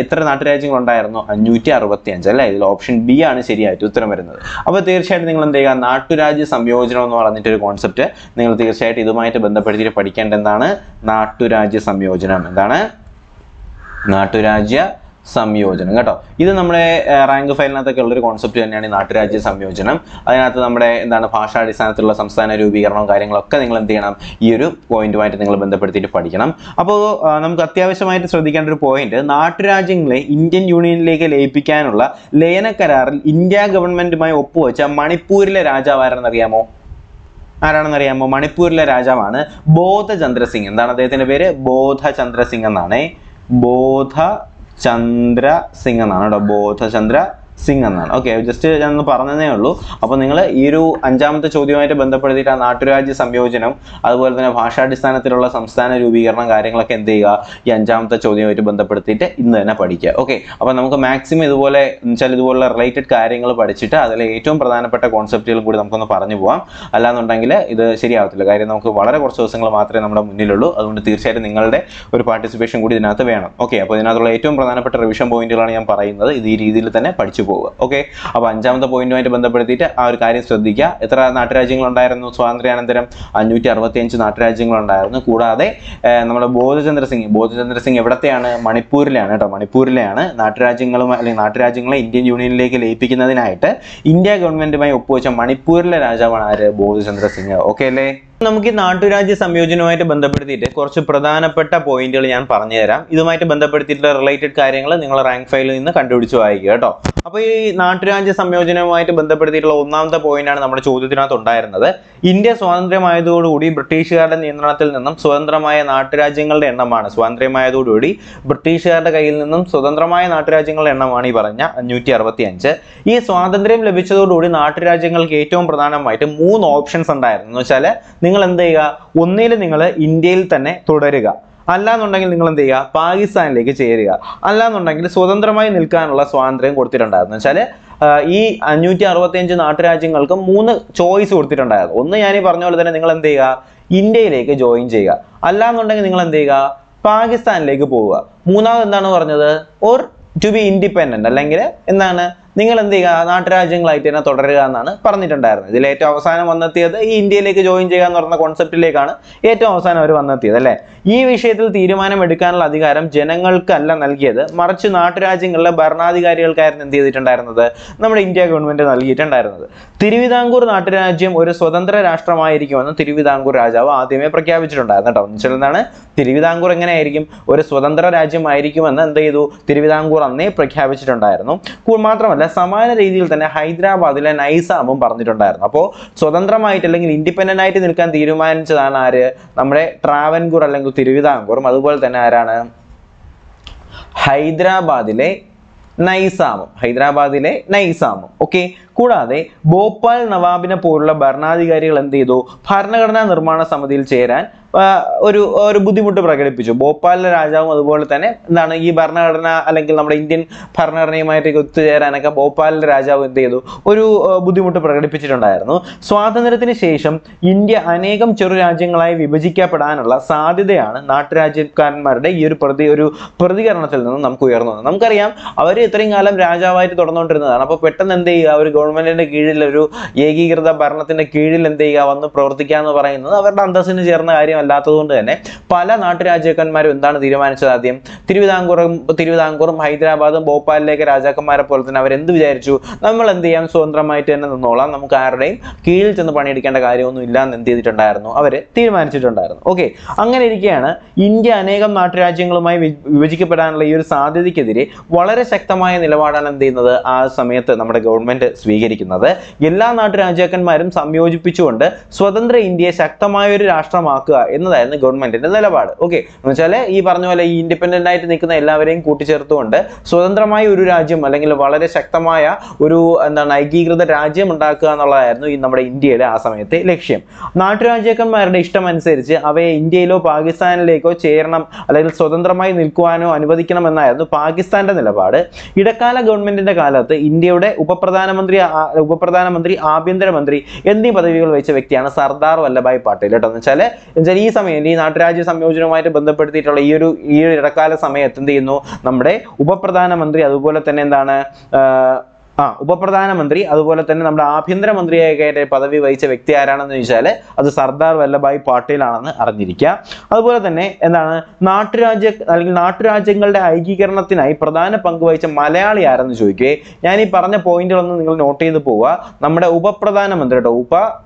എത്ര നാട്ടുരാജ്യങ്ങൾ ഉണ്ടായിരുന്നു? 565 അല്ലേ? ഇതിൽ ഓപ്ഷൻ ബി ആണ് ശരിയായിട്ട് ഉത്തരം വരുന്നത്. അപ്പോൾ തീർച്ചയായിട്ടും നിങ്ങൾ എന്ത് ചെയ്യുക? നാട്ടുരാജ്യ സംയോജനം എന്ന് പറഞ്ഞിട്ടൊരു കോൺസെപ്റ്റ് നിങ്ങൾ തീർച്ചയായിട്ടും ഇതുമായിട്ട് ബന്ധപ്പെടുത്തിയിട്ട് പഠിക്കേണ്ട. എന്താണ് നാട്ടുരാജ്യ സംയോജനം? എന്താണ് നാട്ടുരാജ്യ സംയോജനം കേട്ടോ. ഇത് നമ്മുടെ റാങ്ക് ഫയലിനകത്തൊക്കെ ഉള്ളൊരു കോൺസെപ്റ്റ് തന്നെയാണ് ഈ നാട്ടുരാജ്യ സംയോജനം. അതിനകത്ത് നമ്മുടെ എന്താണ് ഭാഷാടിസ്ഥാനത്തിലുള്ള സംസ്ഥാന രൂപീകരണവും കാര്യങ്ങളൊക്കെ നിങ്ങൾ എന്ത് ചെയ്യണം? ഈ ഒരു പോയിന്റുമായിട്ട് നിങ്ങൾ ബന്ധപ്പെടുത്തിയിട്ട് പഠിക്കണം. അപ്പോൾ നമുക്ക് അത്യാവശ്യമായിട്ട് ശ്രദ്ധിക്കേണ്ട ഒരു പോയിന്റ്, നാട്ടുരാജ്യങ്ങളെ ഇന്ത്യൻ യൂണിയനിലേക്ക് ലയിപ്പിക്കാനുള്ള ലയന കരാറിൽ ഇന്ത്യ ഗവൺമെന്റുമായി ഒപ്പുവെച്ച മണിപ്പൂരിലെ രാജാവ് ആരെന്നറിയാമോ? ആരാണെന്നറിയാമോ? മണിപ്പൂരിലെ രാജാവാണ് ബോധചന്ദ്ര സിംഗ്. എന്താണ് അദ്ദേഹത്തിന്റെ പേര്? ബോധചന്ദ്ര സിംഗ് എന്നാണ്. ബോധചന്ദ്ര സിംഗ് എന്നാണ് കേട്ടോ. Bodhachandra Singh and okay, just on the Paranello upon Iru Anjam the Chodium Bandapurita Naturaji Samyojanum, other than a Hasha Disanatilla Samstana Ubirana Garing like and Dega, Yanjam the Chodium Bandapurtita in the Napadica. Okay, upon the maxim is related carrying a padicita, the latum Pradana conceptual good on the Paranibua, Alan Tangila, either Syria, the Garinamka, whatever sourcing Lamatra and Nilolo, along with the Thirsha and Ningle or participation good in Athavana. Okay, upon another latum Pradana Pata revision point in Parana, the easily than a particular. Okay, Abanjam the point to Bandapurtita, our Karis Sodica, Etra Natraging Londiran, Swandrian and them, and New Tarvatanch Natraging Londiran, Kuda they, and both and the singing Evratiana, Manipuriana, Manipuriana, Natraging, Indian Union Lake, Epic in the night. India government by opposition, Manipur, Rajavan, both and the singer. Okay. Naturaji Samyojanoite Bandapurtita, Korsu Pradana Pata Pointil and Parnera, you might Bandapurtita related Kairangla, Ningle rank file in the country to I get off. Apoi Naturaji Samyojanoite Bandapurtita, Nam the point and number Chodina on dire another. India Swandre Maidu, Udi, British and Indratanam, Swandramaya, Natrajingal and Namana, Swandre Maidu, Udi, British and the Kailanam, Sodandramaya, Natrajingal and Namani Barana, and New Tiarvatiancha. Yes, Swandre which would Natrajingal Katum Pradana might moon options on dire. No chala. Only Ningala, Indale Tane, Todariga. Allah on Nangalandia, Pakistan Lake area. Allah on Nangal, Sodandramai, Nilkan, Laswandre, Gortiranda, Chale, E. Anutia Rotanjan, Atrajing Alcom, Moon choice Urtiranda. Only any Parnol than Ningalandia, Indale Lake join Jaga. Allah on Nangalandia, Pakistan Lake Pova, Muna than another, or to be independent. Langre, and then Ningalandiga, Natrajing Light and a Totarana, Parnitandar. The later of Sana on the theatre, India Lake joined Jagan or the concept Lagana, eight of Sana on the theatre. Ye Shatal Theodimana Medican Ladigaram, Jenangal Kalan Algeda, March Natrajing La Barna the Garial Karen and the and another, number India government and Algate and another. Thirividangur Natrajim or Sodandra Ashtramarikon, Thirividangur Rajava, they may procavage on the town Chelana, Thirividangur and Arikim or Sodandra Rajim Irikim and they do Thirividangur and they procavage on Dirno. Kurmatra. Samana Ridil than a Hydra, Badil and Isa among Parniton Darnapo, Sodandra might telling independent night in the Kandiruman Chanare, Namre, Travan Guralangu Tirividan, or Madhubal than Arana Hydra Badile, Naisam, Hydra Badile, Naisam. Okay. Kurade, Bhopal, Nawabina Purla, Barnadi Garil and Dido, Parnagarna, Nurmana Samadil Cheran, or Buddhimutu Pragadipicho, Bhopal, Raja, Motherboltane, Nanagi, Barnarna, Alankalam, Indian, Parna name I take to Ranaka, Bhopal, Raja with Dido, or Buddhimutu Pragadipicho and Ireno, Swatanathin Shesham, India, Anakam Churajang Live, Vibajika Padana, Sadi Deana, Natrajik Kan Marde, Yurpurdi, Uru, Purdigarnatalan, Namkuyarno, Namkariam, our Ring Alam Raja, I don't know, Petan and the government in a Kidil, Yegi, the Barnat in a Kidil, and they are on the Protican of Rhino, Tantas in Jerna, Ari and Latun, Pala, Natraja, and Marundan, the Roman Sadim, Tirudangurum, Hyderabad, Bhopal, Lake Rajakamara, Poltana, and the Virtu, Namal and the Amsondra, Maiten, and the Nolan, Namkar, Kilt, and the Panitikan, Ilan, and the Tandarno, our Tirman Chitandarno. Okay, Angaricana, India, Negam, Natrajinglomai, Vijikipadan, Layur Sadi, the Kedire, Waller Sectama, and the Lavadan, and the other are Samet, the government. Another Yella Natraja and Madam Samyoji Pichunder, Swadandra India, Shaktamay Rashtamaka, in the government in the Lavada. Okay, Machale, Ivarnola, independent night in the Lavarin Kuticher Thunder, Swadandra Mayuru Rajam, Alangla Valade Shaktamaya, Uru and the Naigigra, the Rajam, and Daka, and the India, Asamete, election. Natraja and Maradishtam and Serge, away India, Pakistan, Leko, Chernam, a little Swadandra May, Nilkuano, and Vadikanam and Nayadu, Pakistan and the Lavada. Idakala government in the Kala, the India, Upapradanam. Upadana Mandri, Abindra Mandri, Endi Padavigal Victiana, Sardar, Wallaby Patel, and Chale, and Jerisam, Natraja, some Yojamite, Bandapurti, Rakala Samet, and the no Namde, Upadana Mandri, Adubolatan and Dana. Upadana Mandri, Adubolatan, Apindra Mandri, Padavi Vice Victiana, and Nishale, as the Sardar, Wallaby Patel, and Ardirica, Adubolatan, and Natraja, Natrajangal, Aiki Karnathina, Pradana Panguach, Malayali, Aran Zuke, Yani Parana point on the note in the Pua, Namada Upa Pradana Mandra Upa.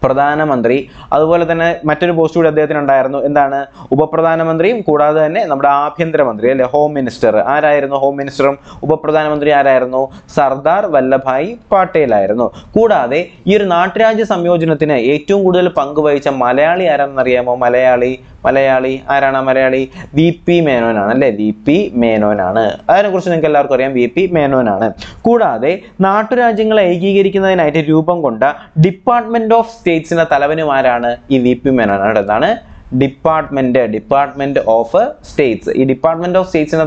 Pradana Mandri, other than a material post to the death and Diarno, and then Upa Pradana Mandri, Kuda, Namda, Hindra Mandri, the Home Minister, Ireno, Home Minister, Upa Pradana Mandri, Ireno, Sardar, Vallabhai, Patel, Ireno, Kuda, they, you're Natraja Samyojanathina, eight two good Panguva, Malayali, Aram Mariamo, Malayali. Malayali, Irana Malayali, VP Menonana, VP Menonana. I am Christian Kalakorian, VP Menonana. Kuda de Natura Jingla Egiriki in the United Rubangonda, Department of States in the Talavani Marana, EVP Menonana. Department of States. This Department of States is the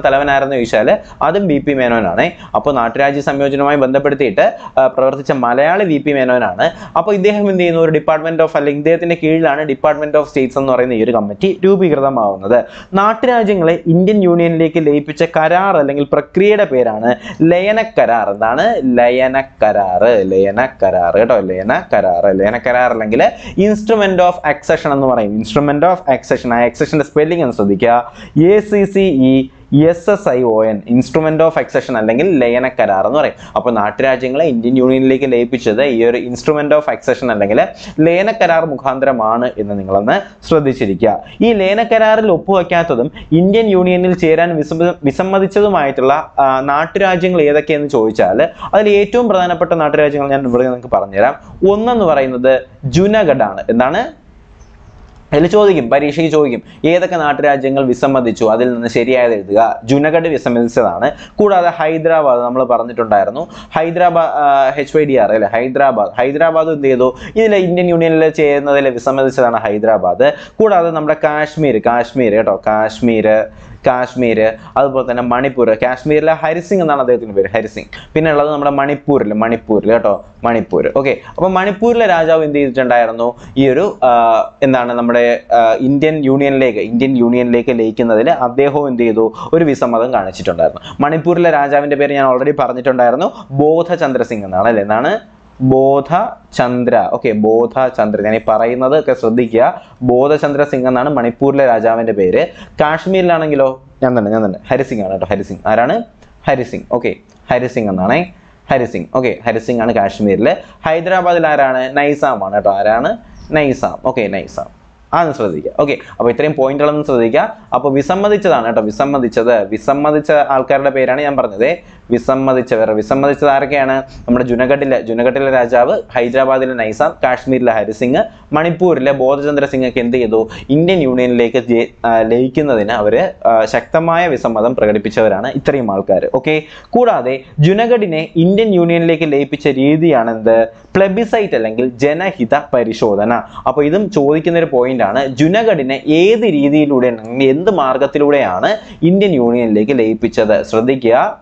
VP Menon. Upon Natraji Samyojana Bandapur theatre, Malayali VP Menon. Upon the Department of Alingde, Department of States and the Committee, two bigger than another. Natrajing Indian Union Lake Lapicha Karar, Lingle Procreate Perana, Layana Karar, Layana Karar, Instrument of Accession and the Instrument of Accession. Accession spelling and so the ACCE. SSION instrument of accession allengil ലയന കരാർ എന്ന് പറയും അപ്പോൾ നാട്ടുരാജ്യങ്ങളെ Indian യൂണിയനിലേക്ക് ലയിപ്പിച്ചത് ഈ ഒരു instrument of accession അല്ലെങ്കിൽ ലയന കരാർ മുഖാന്തരമാണ് എന്ന് നിങ്ങൾ ഒന്ന് ശ്രദ്ധിച്ചിരിക്കുക ഈ ലയന കരാറിൽ ഒപ്പുവെക്കാത്തതും ഇന്ത്യൻ യൂണിയനിൽ ചേരാൻ വിസമ്മതിച്ചതുമായിട്ടുള്ള നാട്ടുരാജ്യങ്ങൾ ഏതൊക്കെയെന്ന് ചോദിച്ചാൽ അതിൽ ഏറ്റവും പ്രധാനപ്പെട്ട നാട്ടുരാജ്യങ്ങൾ ഞാൻ ഇവിടെ നിങ്ങൾക്ക് പറഞ്ഞു തരാം ഒന്നെന്ന് പറയുന്നത് ജുനഗഡ് ആണ് എന്താണ് Elichogim, Parishi Jogim, either Kanatra Jangle Visama the Chu, Adil Seria, Junagad Visaman Sadana, Kuda Hyderabad, Namla Paraniton Dirano, Hyderabad HYDRL, Hyderabad Dedo, either Indian Union Lech, another Visama Sadana, Hyderabad, Kuda Namla Kashmir, Albertana Manipur, Kashmir, Harising and another thing very Harising. Pinala Manipur, Leto, Manipur. Okay, upon Manipur Raja in these Jandirano, Yeru, in the number Indian Union Lake, Lake in the Adeho in the Do, or Visaman Ganachiton. Manipur Raja in the Berian already Parniton Dirano, both a Chandra Singh and Alana. Bodha Chandra, okay, Bodha Chandra. Yani parayunnathu kasradhikkuka Bodha Chandra Singh ennaanu Manipurle Rajavinte pere. Kashmiril aanengilo njan thanne Harising aanu ട്ടോ Harising. Aaranu? Harising. Okay, Harising ennaanu. Harising. Okay, Harising aanu Kashmirile. Hyderabadil aaranu? Nizam aanu ട്ടോ aaranu? Nizam. Okay, Nizam. Okay, अब इतने point वाला number देखिया, अब विसम्मदिच्छा आलकार ला पेराने याम पढ़ने दे, विसम्मदिच्छा are क्या ना, हमारे जुनागढ़ ले राजा अब, हैदराबाद ले नाइसा, कश्मीर ले हरिसिंह, मणिपुर ले बहुत जंद्रा सिंह केंद्र ये दो, इंडियन यूनियन लेके लेके ना देना, अबे शक्तमाया विसम्मदम प्रगति पिच्छा वराना इतने मालकार, okay, कोड़ा दे, जुनागढ़ ने इंडियन यूनियन लेके ले पिच्छे ये दी आनंद, plebiscite लेंगे, जनहिता परिशोधना, अब इधम चोरी के नेर point Junagadine, A the Ridi Luden, in the Margatiludana, Indian Union Lake Lake Pitcher, Sradikia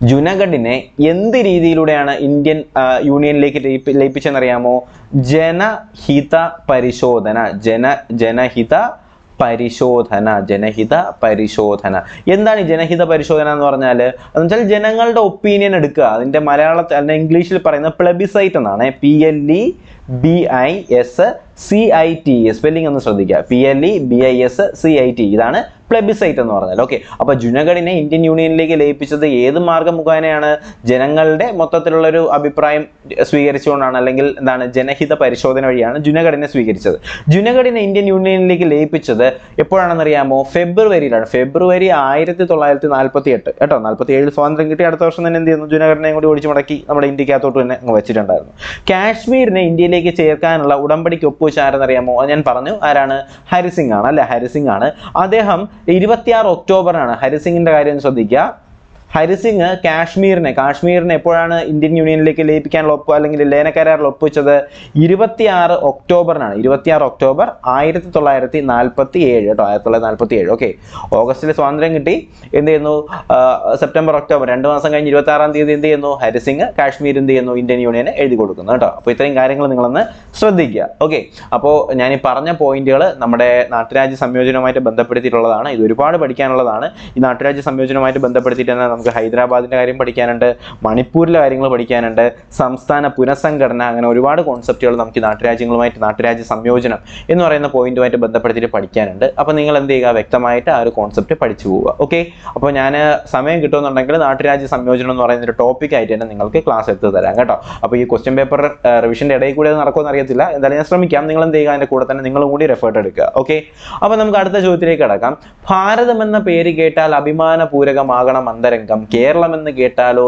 Junagadine, in the Ridi Ludana, Indian Union Lake Lake Pitcher Ramo, Janahitha Parishodhana. Yendani Janahitha Parishodhana and Ornale, until Janangal opinion educa, in the Malayalam and English parana plebiscite anana, PLEBISCIT, spelling on the Sodica, PLEBISCIT, Dana, plebiscite and Ornale. Okay, upon Junagar in Indian Union League, a picture the Yed Marga Mugana, Janangal de Motatelaru, Abiprime, Swigarichon, Analangal, than Janahitha Parishodhana, Junagar in a Swigarichon. Junagar in Indian Union League, a picture the Eporanariamo, February, I read the Tolat in Alpathiat, at an Alpathiat, Swanthing, and the Junagar name would Indicator Kashmir. ഇന്ത്യയിലേക്ക് ചേർക്കാനുള്ള ഉടമ്പടിക്ക് ഒപ്പുവെച്ചാരെന്ന് അറിയാമോ ഞാൻ പറഞ്ഞു ആരാണ് ഹരിസിംഗ് ആണ് അല്ലേ ഹരിസിംഗ് ആണ് അദ്ദേഹം 26 ഒക്ടോബറാണ് ഹരിസിംഗിന്റെ കാര്യം ശ്രദ്ധിക്കുക ഹരിസിംഗ് കാശ്മീരിനെ എപ്പോഴാണ് ഇന്ത്യൻ യൂണിയനിലേക്ക് ലയിപ്പിക്കാനുള്ള ഒപ്പ് അല്ലെങ്കിൽ ലയനകരാറിൽ ഒപ്പുവെച്ചത് 26 ഒക്ടോബറാണ് 26 ഒക്ടോബർ 1947 ട്ടോ 1947 ഓക്കേ ഓഗസ്റ്റിലെ സ്വാതന്ത്ര്യം കിട്ടി എന്തു ചെയ്യുന്നു സെപ്റ്റംബർ ഒക്ടോബർ 2 മാസം കഴിഞ്ഞ് 26 ആം തീയതി എന്തു ചെയ്യുന്നു ഹരിസിംഗ് കാശ്മീർ എന്തു ചെയ്യുന്നു ഇന്ത്യൻ യൂണിയനെ എഴുതി കൊടുക്കുന്നു ട്ടോ അപ്പോൾ ഇത്രയും കാര്യങ്ങൾ നിങ്ങൾ ഒന്ന് ശ്രദ്ധിക്കുക ഓക്കേ അപ്പോൾ ഞാൻ ഈ പറഞ്ഞ പോയിന്റുകൾ നമ്മുടെ നാട്ടുരാജ്യ സംയോജനവുമായിട്ട് ബന്ധപ്പെടുത്തിയിട്ടുള്ളതാണ് ഇത് ഒരുപാട് പഠിക്കാനുള്ളതാണ് ഈ നാട്ടുരാജ്യ സംയോജനവുമായിട്ട് ബന്ധപ്പെടുത്തിയിട്ടാണ് Hyderabad in Padicananda, Manipur Laring Padicananda, Samstana Punasangarna, and Uriwada conceptual Namkinat, Natraj Samyojanam. In or in the point to it, but the Padic Padicananda. Upon England, they have Vectamita or concept of Padichu. Okay, upon Yana, Same Guton and Natraj Samyojan or in the topic I did an class at the Rangata. Upon your question paper revision that I could and Arconariatilla, and the Nastromic England, they and a quarter than England would refer to. Okay, upon them Gata Jotri Kadakam, Paradam and the Perigata, Labimana, Purega Magana, Mandar. Kerala and the Getalo,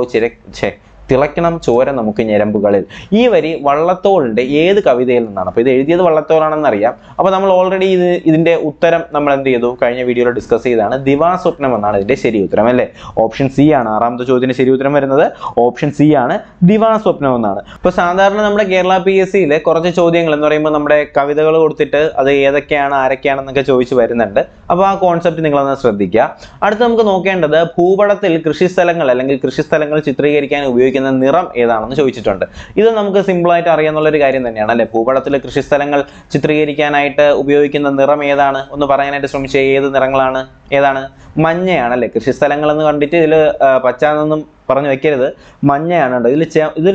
Tilakanam Chora and the Mukineram Bugalil. Every Walatol, the E the Kavidel Nana, the Edia Valatoran and Naria. Abatam already in the Uttaram Namandio, Kanya video discussed Divas Utnaman, the Seriutramele. Option C and Aram the Chodin Seriutram another. Option C and Divas Utnaman. Pasandar number Kerala PSC, Korja Chodin, Landarima number Kavidal Uttita, the other can, Arakan and the Kachovich Varinanda. About concept in the Glana Sradica. Adam Kanokan, the Pubatil Krishistalangal, Krishistalangal Chitri can work. Niram Edan show each other. Either Namka simple at Ariana in the Nana, Pubatilla Christianangal, Chitrianite, Ubiokin and Niram Edan, on the Paranatis from Che, the Ranglana, Edana, Manya, like Christianangal and detail Pachanum Paranoke, Manya and the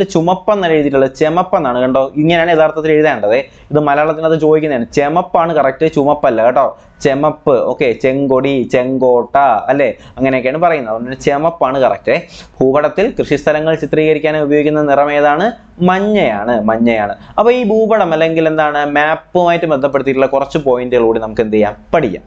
Chumapan, Chemapan, and Union and Arthur the Malalatina the Joykin and Chemapan character Chumapalata, Chemup, okay, Chengodi, Chengota, Ale, I'm going to get a parana, Chemapan character, Pubatil, Christianangal. Can be in the Ramadana, Manyan, Manyan. Away Buba Malangalana, map point at the particular course point, the Lodam can the Padia.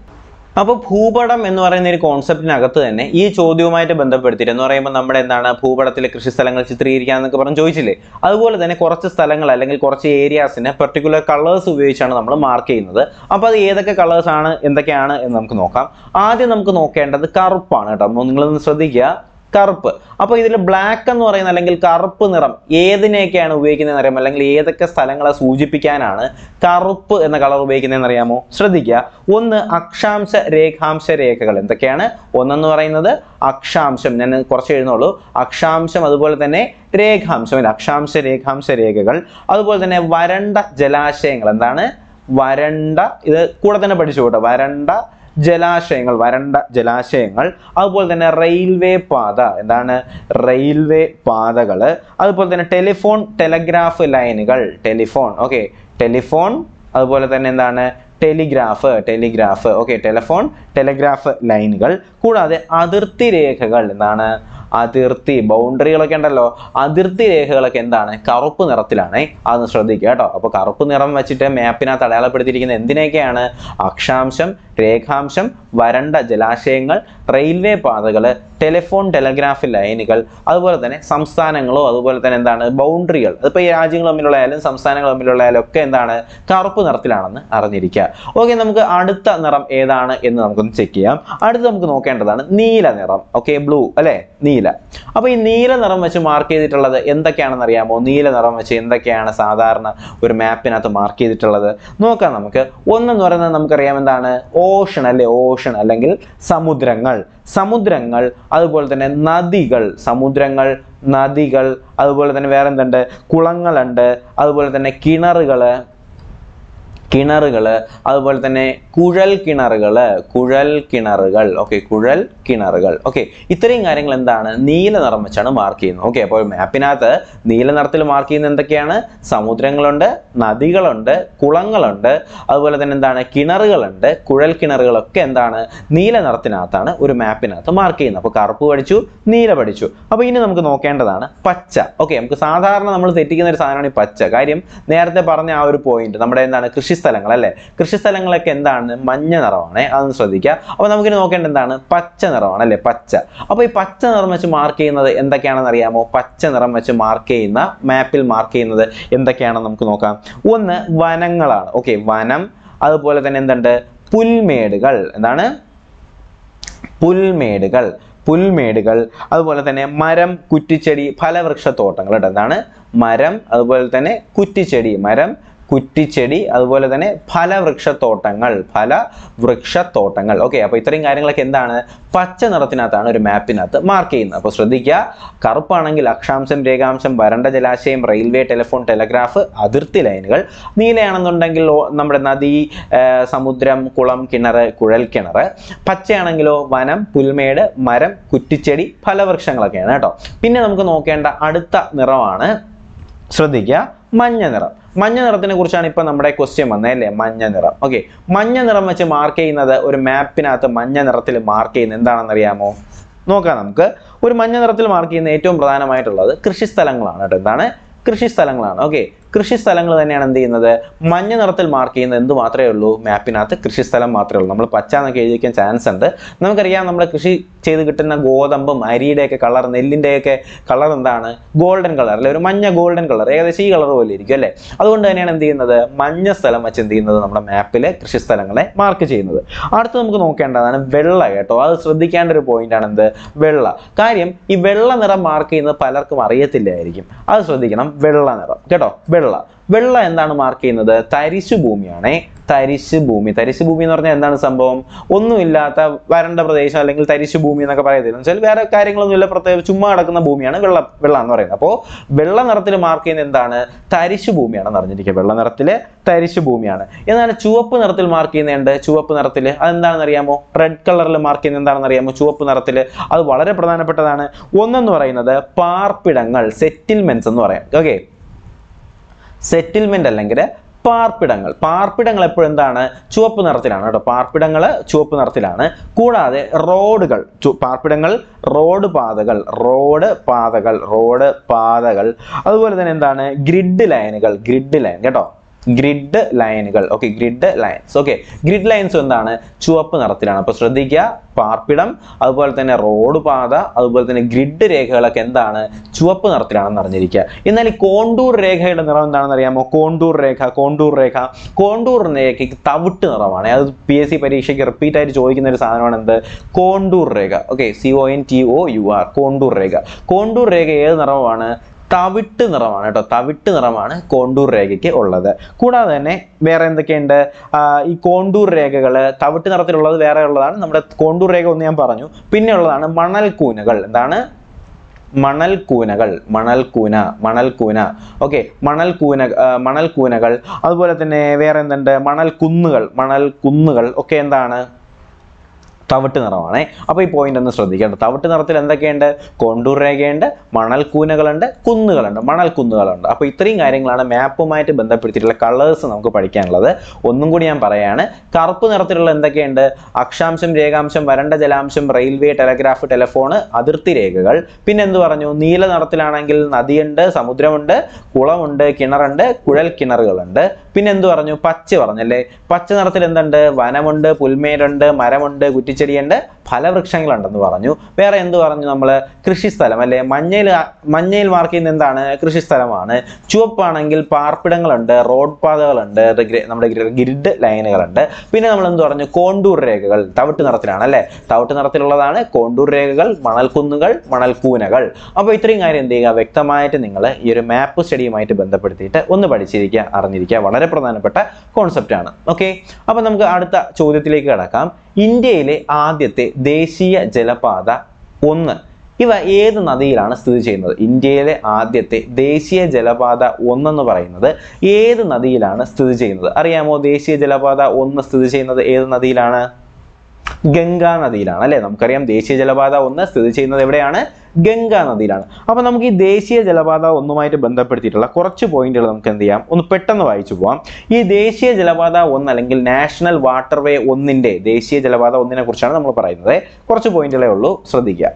Up Puba Menor concept Nagatane, each Odio might have been the Pertin or Raymond number and Nana, Puba Telecristalangal Tree and the Coranjoicile. Other than a corset stalangal corsi areas in a particular colours which another mark in the upper the colours are in the can in Namknoka. Adi Namknoka and the Carpana, Munglan Sadiga. Carp. Upon black and or an angle carp, Ethine can awaken in a remelangle, Ethaka Salangalas Ujipicanana, Carp and the color awaken in Ramo, Stradiga, one the Akshamsa Rake Hamsa Rekagal and the canna, one or another Akshamsam and Corsinolo, Akshamsam other than a Rake Hamsam, Akshamsa Rake Hamsa Rekagal, other than a Varanda Jela Shangalandana, Varanda, Kuratana Padishota, Varanda. Jelashangal, Varanda Jelashangal, other than a railway path, and then a railway path color, other than a telephone, telegraph line, telephone, okay, telephone, other than a telegraph, telegraph, okay, telephone, telegraph line, Kuda the Adirthi Rekagal, and then a Adirthi boundary like and a law, Adirthi Rekagal and then a Karupunaratilane, other Sradicata, a Karupunaram Machita, Mapina, Talaperti, and Dinakana, Akshamsham. Rekhamsham, Varanda Jelashangal, Railway Pathagala, Telephone Telegraph Linical, other than Samsananglo, other than a boundary. The Payajingla Middle Island, Samsanangla Middle Island, and then Karpunartilan, Aranirica. Okay, Namka Adata Naram Edana in Namkun Chekia, Adam Gnokanda, Nila Naram, okay, blue, Ale, Nila. Upon Nila Naramacha market in the Canariamo, Nila Naramacha in the Cana Sadarna, we're mapping at the market each other. No Kanamka, one Norana Namkaramandana. Ocean, ocean, samudrangal, samudrangal, other than a nadigal, samudrangal, nadigal, other than a kulangal under, other than a kinargala, kinargala, other than a kujal kinargal, okay, kujal kinargal, okay, ithering Irelandana, Neil and Ramachana marking, okay, about Mapinatha, Neil and Arthil marking and the canna, samudrangal under, nadigal under, kulangal under, other than kinargal under, kujal kinargal, Kendana, Neil and Arthinatana, Uri Mapinatha marking, up a carpu adichu, Neil abadichu. Abinam no candana, Pacha, okay, because Sadar number the ticket is Iron Pacha, guide him, near the Barna our point, number and Krishistalangal, Krishistalangal Kendana. Manyanarone, Ansodica, or I'm going to walk and then Pachanarone, a pacha. Away Pachanaramacha mark in the Canariamo, Pachanaramacha mark in the Mapil mark in the Canam Kunoka. One Vanangala, okay, Vanam, other than the pull made gull, and then pull made gull. Pull medical, other than a maram kutichedi, Palavrksha thought, and maram, other than a kutichedi, maram. Kuttichedi, other than a Pala Vriksha Thotangal, Pala Vriksha Thotangal. Okay, a pitering iron like endana, Pacha Naratinatana, Mapinat, Markin, Apostodica, Karpanangil, Akshams and Regams and Baranda Jelasham, Railway, Telephone, Telegraph, Adirti Langal, Nilanandangilo, Nambranadi, Samudram, Kulam, Kinara, Kurel Kinara, Pachanangilo, Vanam, Pulmeda, Maram, Kuttichedi, Pala Vrikshangal Canato, Pinamkanokanda, Adata Naravana, Srodica, Manyanara. Manyanarathine kurichana ipo nammade question vannalle manja niram okay manja niram veche mark cheynada oru map inathe manja nirathil mark cheynna endanannu ariyamo nokka namukku oru manja nirathil mark cheynna ettavum pradhanamaayittulladu krishi sthalangalana endana krishi sthalangalana okay Krishi Salangan and the another Manyan Arthel Markin and the Matrelu, Mapinata, Krishi Salam Matrel, number Pachana Kajakan Chance and the Namakaria number Krishi Chedakana Go, Dumba, Iridake, color, Nelindake, color and Dana, golden color, Lermania golden color, the sea color of Ligale. Alundan and the another Manja Salamach and the number Mapile, Krishi Salangale, Markachi another. Arthur Mukanda, Vella, at all, so the candle point and the Vella. Karium, if Vella Nara Marki in the Palarka Mariatil, also the Vella Nara. Vella. Vella and then mark in the Tyrisubumiane, Tyrisubumi, Tyrisubumin or Nandan Sambom, Unuilata, Varanda Pradesha, Lingle Tyrisubumi in the Caparadil, and we are carrying Lunilla Prote, Chumaracana Bumiana, Vellanorenapo, Vellanartil mark in Dana, Tyrisubumian, Vellanartile, Tyrisubumiana. In a Chuapunartil mark in and Chuapunartile, and Danariamo, red color mark in Danariamo, Chuapunartile, Alvara Pradana Patana, one or another, Parpidangal, settlements and okay. Settlement alangere Parpidangal, Parpidangal Prendana, Chuapunartilana, Parpidangala, Chuapunartilana, Kuda, Roadgal, Parpidangal, Road Pathagal, Road Pathagal, Road Pathagal, other than Dana, Grid Linegal, Grid Line, get off. Grid line, okay, grid lines, okay, grid lines on the Chuapan Arthana, Pastradiga, Parpidam, Albertana Road Pada, Albertana Grid Regala Kendana, Chuapan Arthana Nardica. In the Kondur Reghead and around Danariamo, Kondur Reca, Kondur Neke, Tavutan Raman, as PSC Parisha repeated Joy in the Saran and the Kondur Rega, okay, CONTOUR, Kondur Rega, Kondur Rega Naravana. Tavitin Ramana, Tavitin Ramana, Kondur Regeke or Lather. Kuda then, where in the Kenda, Kondur Regala, Tavitin Rathola, where Lan, number Kondur Rego Niamparano, Pinolana, Manal Kunagal, Dana Manal Kunagal, Manal Kuna, okay, Manal Kunagal, Alboratane, where in the Manal Kunagal, okay, and Dana. Tavatanarane, a point on the Sodigan, Tavatan and the Kenda, Kondur Regenda, Manal Kunagalanda, Manal Kundaland, a pitring iron lana, mapomite, and the particular colors and Uncopacan leather, Unungodiam Parayana, Carpun and the Kenda, Akshamsum, Regamsum, Varanda, Jalamsum, Railway, Telegraph, Telephone, Adirti Regal, Pinanduarano, Nila Narthilanangil, Nadienda, Samudravunda, Kulamunda, Kinaranda, Kudel Kinargalanda, Pinanduarano, Pachivarnele, Pachanarthilandanda, Vanamunda, Pulmaidunda, Maramunda, and the Palavrikshangle under the Varanu, where Endo Aranamala, Krishistalamale, Manil Markin and Dana, Krishistalamane, Chupanangil, Parpidangle under, Road Pathal under, the great number grid line under, Pinamalandoranu, Kondur Regal, Tavatanarthanale, Tavatanarthaladana, Kondur Regal, Manalkungal, Manalkunagal, a waitering iron the Vectamite and Ingala, your map study might be the Petita, on the Badisirica, Arnica, Vanapanapata, conceptana. Okay, Apanamka Ada Chodatilikadakam, India. Adete, Desia Jelapada, one. If I aid Nadirana Studicino, India Adete, Desia Jelapada, one over another, aid Nadirana Studicino, Ariamo Desia Jelapada, one Studicino, the aid Nadirana Ganga Nadirana, Lenam Kariam, Desia Jelapada, one Studicino, Evreana. Ganga Nadirana. Upon Namki Desia Jalabada, Unumite Banda Pertila, Korchu Point Lam Kandiam, Unpetan Vaichuba. Ye Desia Jalabada, one Langle National Waterway, one in day. Desia Jalabada, one in a Kurchana Moparade, Korchu Point Lolo, Sadiga.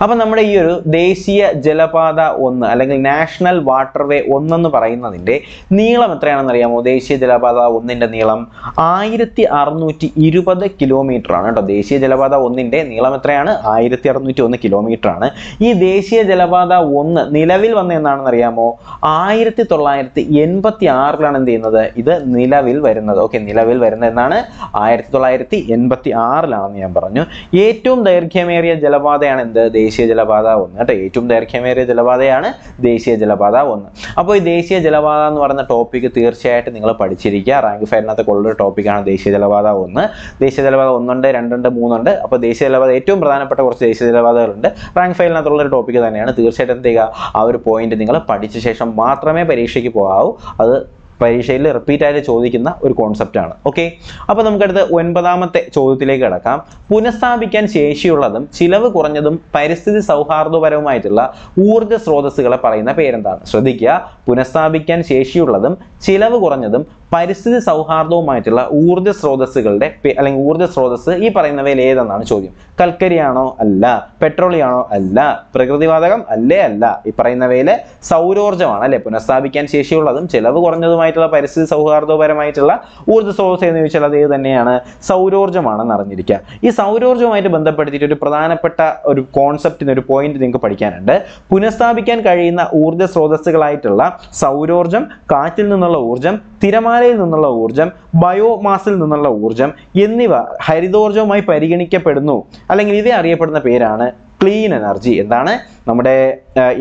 Upon Namada Desia Jalapada, one Langle National Waterway, one on the Parana in day. Neelam Tranariamo, Desia Jalabada, one in the Neelam. Ayrati Arnuti Irupa the kilometer on Desia Jalabada, one in day. Neelamatrana, Ayrati on the kilometer. Ye Desia Jalabada one Nilavil one and Anariamo, Ayrati Tolairti, Yenpati Arlan and the another, either Nilavil were another, okay, Nilavil were another, Ayrati Tolairti, Yenpati Arlan, Yambarano, Yetum the Erkamaria Jalabada and the Desia Jalabada one, at Yetum the Erkamaria Jalabada, Desia Jalabada one. Upon Desia Jalabada were on the topic, Thirchat, Ningla Padichirica, rank for another colder topic on Desia Jalabada one, Desia Jalabada one and the moon under, upon Desia Jalabada, Yetum Brana Pator Desia Jalabada, rank for another topic than another set and they are point in the participation matrame perishiki pow other Parishale repeat at a Chodikina or concept. Okay. Upon them got the Wenbadamate Chodilegakam, Punasa became Sheshuladam, Chilava Koranadam, Paris Sauhardo Varomitilla, Urges Roda Sigala Parina Parentana, Sadikia, Punasa became Sheshuladam, Chilava Koranadam, പരിസ്ഥിതി സൗഹാർദ്ദവുമായിട്ടുള്ള ഊർജ്ജ സ്രോതസ്സുകളുടെ അല്ലെങ്കിൽ ഊർജ്ജ സ്രോതസ്സ് ഈ പറയുന്നവയിൽ ഏതെന്നാണ് ചോദ്യം. കൽക്കരിയാണോ? അല്ല. പെട്രോളിയാണോ? അല്ല. പ്രകൃതിവാതകം? അല്ലേ അല്ല. ഈ പറയുന്നവയിലെ സൗരോർജ്ജമാണ് അല്ലെ. പുനഃസ്ഥാപിക്കാൻ ശേഷിയുള്ളതും ചെലവ് കുറഞ്ഞതുമായിട്ടുള്ള പരിസ്ഥിതി സൗഹാർദ്ദപരമായിട്ടുള്ള ഊർജ്ജ സ്രോതസ് എന്ന് ചോദിച്ചാൽ അത് തന്നെയാണ്, സൗരോർജ്ജമാണെന്ന് അറിഞ്ഞിരിക്കുക. ഈ സൗരോർജ്ജവുമായിട്ട് ബന്ധപ്പെടുത്തിയിട്ട് ഒരു പ്രധാനപ്പെട്ട ഒരു കോൺസെപ്റ്റിന് ഒരു പോയിന്റ് നിങ്ങൾക്ക് പഠിക്കാനുണ്ട്. പുനഃസ്ഥാപിക്കാൻ കഴിയുന്ന ഊർജ്ജ സ്രോതസ്സുകളായിട്ടുള്ള സൗരോർജ്ജം, കാറ്റിൽ നിന്നുള്ള ഊർജ്ജം, തിരമാലയിൽ നിന്നുള്ള ഊർജ്ജം, ബയോമാസിൽ നിന്നുള്ള ഊർജ്ജം എന്നിവ ഹരിതോർജ്ജവുമായി പരിഗണിക്കപ്പെടുന്നു. അല്ലെങ്കിൽ ഇതേ അറിയപ്പെടുന്ന പേരാണ് ക്ലീൻ എനർജി. എന്താണ് നമ്മുടെ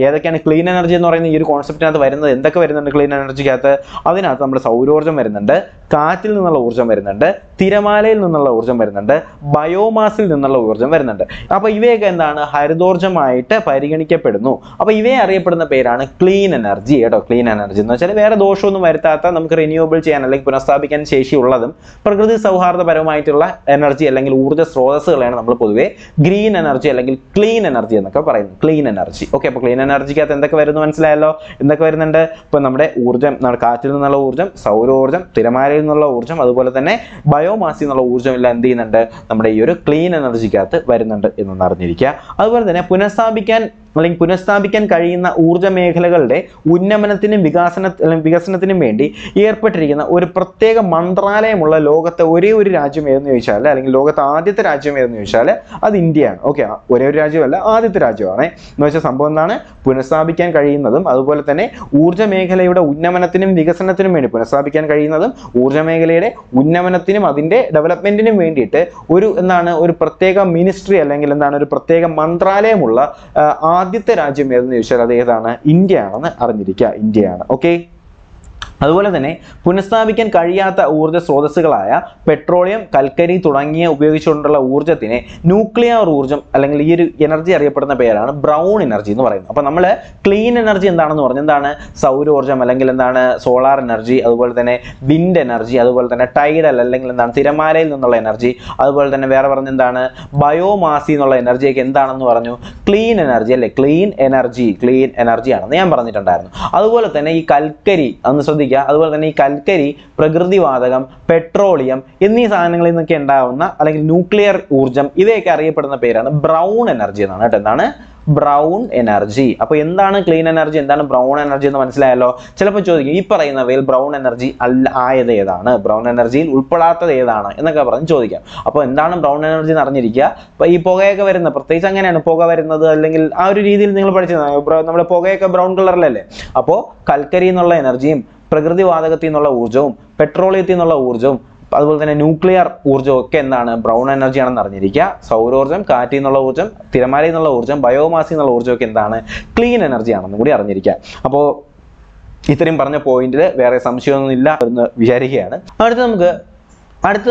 ഏതൊക്കെയാണ് ക്ലീൻ എനർജി എന്ന് പറയുന്ന ഈ ഒരു കോൺസെപ്റ്റിനകത്ത് വരുന്നത്? എന്തൊക്കെ വരുന്നുണ്ട് ക്ലീൻ എനർജിക്കകത്ത്? അതിനകത്ത് നമ്മുടെ സൗരോർജ്ജം വരുന്നുണ്ട്, കാറ്റിൽ നിന്നുള്ള ഊർജ്ജം വരുന്നുണ്ട്, തിരമാലയിൽ നിന്നുള്ള ഊർജ്ജം വരുന്നുണ്ട്, ബയോമാസിൽ നിന്നുള്ള ഊർജ്ജം വരുന്നുണ്ട്. അപ്പോൾ ഇവയൊക്കെ എന്താണ്? ഹരിതോർജ്ജമായിട്ട് പരിഗണിക്കപ്പെടുന്നു. അപ്പോൾ ഇവയെ അറിയപ്പെടുന്ന പേരാണ് ക്ലീൻ എനർജി കേട്ടോ. ക്ലീൻ എനർജി എന്ന് വെച്ചാൽ വേറെ ദോഷമൊന്നും വരുത്താത്ത, നമുക്ക് റിന്യൂവബിൾ ചെയ്യാൻ അല്ലെങ്കിൽ പുനഃസ്ഥാപിക്കാൻ ശേഷിയുള്ളതും പ്രകൃതി സൗഹാർദ്ദപരമായിട്ടുള്ള എനർജി അല്ലെങ്കിൽ ഊർജ്ജ സ്രോതസ്സുകളാണ് നമ്മൾ പൊതുവെ ഗ്രീൻ എനർജി അല്ലെങ്കിൽ ക്ലീൻ എനർജി എന്നൊക്കെ പറയുന്നു. Clean energy. ഓക്കെ, അപ്പോൾ ക്ലീൻ എനർജിക്കകത്ത് എന്തൊക്കെ വരുന്നു മനസ്സിലായല്ലോ. എന്തൊക്കെ വരുന്നുണ്ട്? ഇപ്പോൾ നമ്മുടെ ഊർജ്ജം, നമ്മുടെ കാറ്റിൽ നിന്നുള്ള ഊർജ്ജം, സൗരോർജ്ജം, തിരമാലയിൽ നിന്നുള്ള ഊർജ്ജം, അതുപോലെ തന്നെ ബയോമാസിൽ നിന്നുള്ള ഊർജ്ജം എല്ലാം എന്ത് ചെയ്യുന്നുണ്ട്? നമ്മുടെ ഈ ഒരു ക്ലീൻ എനർജിക്കകത്ത് വരുന്നുണ്ട് എന്നൊന്ന് അറിഞ്ഞിരിക്കുക. അതുപോലെ തന്നെ പുനഃസ്ഥാപിക്കാൻ കഴിയുന്ന ഊർജ്ജ മേഖലകളുടെ ഉന്നമനത്തിനും വികസനത്തിനും വേണ്ടി ഏർപ്പെട്ടിരിക്കുന്ന ഒരു പ്രത്യേക മന്ത്രാലയമുള്ള ലോകത്തെ ഒരേ ഒരു രാജ്യം ഏതെന്ന് ചോദിച്ചാൽ, അല്ലെങ്കിൽ ലോകത്തെ ആദ്യത്തെ രാജ്യം ഏതെന്ന് ചോദിച്ചാൽ അത് ഇന്ത്യയാണ്. ഓക്കെ, ഒരേ ഒരു രാജ്യമല്ല, ആദ്യത്തെ രാജ്യമാണ്. എന്ന് വെച്ചാൽ സംഭവം എന്താണ്? പുനഃസ്ഥാപിക്കാൻ കഴിയുന്നതും അതുപോലെ തന്നെ ഊർജ്ജ മേഖലയുടെ ഉന്നമനത്തിനും വികസനത്തിനും വേണ്ടി പുനഃസ്ഥാപിക്കാൻ കഴിയുന്നതും ഊർജ്ജ മേഖലയുടെ ഉന്നമനത്തിനും അതിൻ്റെ ഡെവലപ്മെൻറ്റിനും വേണ്ടിയിട്ട് ഒരു ഒരു പ്രത്യേക മിനിസ്ട്രി അല്ലെങ്കിൽ ഒരു പ്രത്യേക മന്ത്രാലയമുള്ള ആദ്യത്തെ രാജ്യം ഏതെന്ന് ചോദിച്ചാൽ അത് ഏതാണ്? ഇന്ത്യ ആണെന്ന് അറിഞ്ഞിരിക്കുക. ഇന്ത്യയാണ്. ഓക്കെ, അതുപോലെ തന്നെ പുനഃസ്ഥാപിക്കാൻ കഴിയാത്ത ഊർജ്ജ സ്രോതസ്സുകളായ പെട്രോളിയം, കൽക്കരി തുടങ്ങിയ ഉപയോഗിച്ചുകൊണ്ടുള്ള ഊർജ്ജത്തിനെ ന്യൂക്ലിയർ ഊർജ്ജം അല്ലെങ്കിൽ ഈ ഒരു എനർജി അറിയപ്പെടുന്ന പേരാണ് ബ്രൗൺ എനർജി എന്ന് പറയുന്നത്. അപ്പോൾ നമ്മൾ ക്ലീൻ എനർജി എന്താണെന്ന് പറഞ്ഞാൽ എന്താണ്? സൗരോർജ്ജം അല്ലെങ്കിൽ സോളാർ എനർജി, അതുപോലെ തന്നെ വിൻഡ് എനർജി, അതുപോലെ തന്നെ ടൈഡൽ അല്ലെങ്കിൽ തിരമാലയിൽ നിന്നുള്ള എനർജി, അതുപോലെ തന്നെ വേറെ പറഞ്ഞെന്താണ് ബയോമാസി എന്നുള്ള എനർജിയൊക്കെ എന്താണെന്ന് പറഞ്ഞു? ക്ലീൻ എനർജി അല്ലേ. ക്ലീൻ എനർജി ആണെന്ന് ഞാൻ പറഞ്ഞിട്ടുണ്ടായിരുന്നു. അതുപോലെ തന്നെ ഈ കൽക്കരി അന്ന് ശ്രദ്ധിക്കുക. അതുപോലെ തന്നെ ഈ കൽക്കരി, പ്രകൃതിവാതകം, പെട്രോളിയം എന്നീ സാധനങ്ങളിൽ നിന്നൊക്കെ ഉണ്ടാവുന്ന അല്ലെങ്കിൽ ന്യൂക്ലിയർ ഊർജ്ജം ഇവയൊക്കെ അറിയപ്പെടുന്ന പേരാണ് ബ്രൗൺ എനർജി എന്നാണ് കേട്ടോ. എന്താണ്? Brown energy. അപ്പോൾ എന്താണ് ക്ലീൻ എനർജി, എന്താണ് ബ്രൗൺ എനർജി എന്ന് മനസ്സിലായല്ലോ. ചിലപ്പോൾ ചോദിക്കും ഈ പറയുന്നവയിൽ ബ്രൗൺ എനർജി ആയത് ഏതാണ്, ബ്രൗൺ എനർജിയിൽ ഉൾപ്പെടാത്തത് ഏതാണ് എന്നൊക്കെ പറഞ്ഞ് ചോദിക്കാം. അപ്പോൾ എന്താണ് ബ്രൗൺ എനർജി എന്ന് അറിഞ്ഞിരിക്കുക. അപ്പോൾ ഈ പുകയൊക്കെ വരുന്നത് പ്രത്യേകിച്ച് അങ്ങനെയാണ് പുക വരുന്നത്, അല്ലെങ്കിൽ ആ ഒരു രീതിയിൽ നിങ്ങൾ പഠിച്ചത് നമ്മുടെ പുകയൊക്കെ ബ്രൗൺ കളറിലല്ലേ. അപ്പോൾ കൽക്കരി എന്നുള്ള എനർജിയും, പ്രകൃതിവാതകത്തിൽ നിന്നുള്ള ഊർജ്ജവും, പെട്രോളിയത്തിൽ നിന്നുള്ള ഊർജ്ജവും, അതുപോലെ തന്നെ ന്യൂക്ലിയർ ഊർജ്ജം ഒക്കെ എന്താണ്? ബ്രൗൺ എനർജി ആണെന്ന് അറിഞ്ഞിരിക്കുക. സൗരോർജ്ജം, കാറ്റിൽ നിന്നുള്ള ഊർജ്ജം, തിരമാലയിൽ നിന്നുള്ള ഊർജ്ജം, ബയോമാസിൽ നിന്നുള്ള ഊർജ്ജം ഒക്കെ എന്താണ്? ക്ലീൻ എനർജി ആണെന്നും കൂടി അറിഞ്ഞിരിക്കുക. അപ്പോൾ ഇത്രയും പറഞ്ഞ പോയിന്റിൽ വേറെ സംശയമൊന്നും ഇല്ല എന്ന് വിചാരിക്കുകയാണ്. അടുത്ത്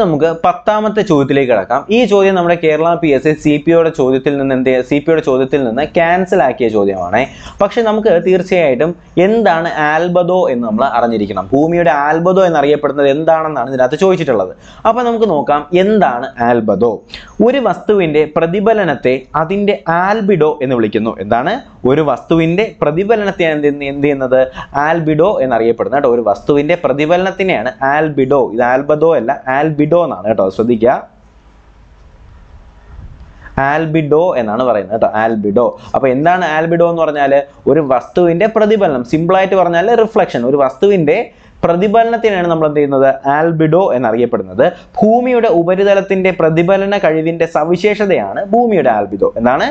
നമുക്ക് 10ാമത്തെ ചോദ്യത്തിലേക്ക് കിടക്കാം. ഈ ചോദ്യം നമ്മുടെ കേരള PSC CPO ചോദ്യത്തിൽ നിന്ന് ക്യാൻസൽ ആക്കിയ ചോദ്യമാണ്. പക്ഷെ നമുക്ക് തീർച്ചയായിട്ടും എന്താണ് ആൽബദോ എന്ന് നമ്മൾ അറിഞ്ഞിരിക്കണം. ഭൂമിയുടെ ആൽബദോ എന്നറിയപ്പെടുന്നത് എന്താണെന്നാണ് ഇതിനകത്ത് ചോദിച്ചിട്ടുള്ളത്. അപ്പോൾ നമുക്ക് നോക്കാം എന്താണ് ആൽബദോ. ഒരു വസ്തുവിൻ്റെ പ്രതിഫലനത്തെ അതിൻ്റെ ആൽബിഡോ എന്ന് വിളിക്കുന്നു. എന്താണ്? ഒരു വസ്തുവിൻ്റെ പ്രതിഫലനത്തെയാണ് എന്ത് ചെയ്യുന്നത്? ആൽബിഡോ എന്നറിയപ്പെടുന്നത് കേട്ടോ. ഒരു വസ്തുവിൻ്റെ പ്രതിഫലനത്തിനെയാണ് ആൽബിഡോ. ഇത് ആൽബദോ അല്ല, ആൽബിഡോ എന്നാണ് കേട്ടോ. ശ്രദ്ധിക്കുക, ആൽബിഡോ എന്നാണ് പറയുന്നത് കേട്ടോ. ആൽബിഡോ. അപ്പോൾ എന്താണ് ആൽബിഡോ എന്ന് പറഞ്ഞാൽ ഒരു വസ്തുവിൻ്റെ പ്രതിഫലനം. സിമ്പിളായിട്ട് പറഞ്ഞാൽ റിഫ്ലക്ഷൻ. ഒരു വസ്തുവിൻ്റെ പ്രതിഫലനത്തിനാണ് നമ്മൾ എന്ത് ചെയ്യുന്നത്? ആൽബിഡോ എന്നറിയപ്പെടുന്നത്. ഭൂമിയുടെ ഉപരിതലത്തിന്റെ പ്രതിഫലന കഴിവിന്റെ സവിശേഷതയാണ് ഭൂമിയുടെ ആൽബിഡോ. എന്താണ്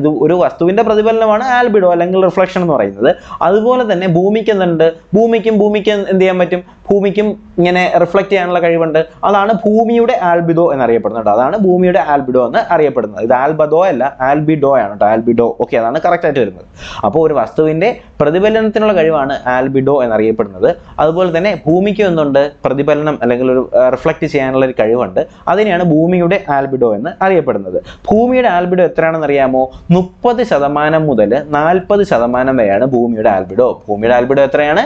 ഇത്? ഒരു വസ്തുവിന്റെ പ്രതിഫലനമാണ് ആൽബിഡോ അല്ലെങ്കിൽ റിഫ്ലക്ഷൻ എന്ന് പറയുന്നത്. അതുപോലെ തന്നെ ഭൂമിക്ക് എന്തുണ്ട്? ഭൂമിക്ക് എന്ത് ചെയ്യാൻ പറ്റും? ഭൂമിക്കും ഇങ്ങനെ റിഫ്ലക്ട് ചെയ്യാനുള്ള കഴിവുണ്ട്. അതാണ് ഭൂമിയുടെ ആൽബിഡോ എന്നറിയപ്പെടുന്നത്. അതാണ് ഭൂമിയുടെ ആൽബിഡോ എന്ന് അറിയപ്പെടുന്നത്. ഇത് ആൽബദോ അല്ല, ആൽബിഡോ ആണ് കേട്ടോ. ആൽബിഡോ. ഓക്കെ, അതാണ് കറക്റ്റ് ആയിട്ട് വരുന്നത്. അപ്പോൾ ഒരു വസ്തുവിന്റെ പ്രതിഫലനത്തിനുള്ള കഴിവാണ് ആൽബിഡോ എന്നറിയപ്പെടുന്നത്. അതുപോലെ തന്നെ ഭൂമിക്ക് എന്തുണ്ട്? പ്രതിഫലനം അല്ലെങ്കിൽ ഒരു റിഫ്ലക്ട് ചെയ്യാനുള്ള ഒരു കഴിവുണ്ട്. അതിനെയാണ് ഭൂമിയുടെ ആൽബിഡോ എന്ന് അറിയപ്പെടുന്നത്. ഭൂമിയുടെ ആൽബിഡോ എത്രയാണെന്ന് അറിയാമോ? 30% മുതൽ 40% വരെയാണ് ഭൂമിയുടെ ആൽബിഡോ. ഭൂമിയുടെ ആൽബിഡോ എത്രയാണ്?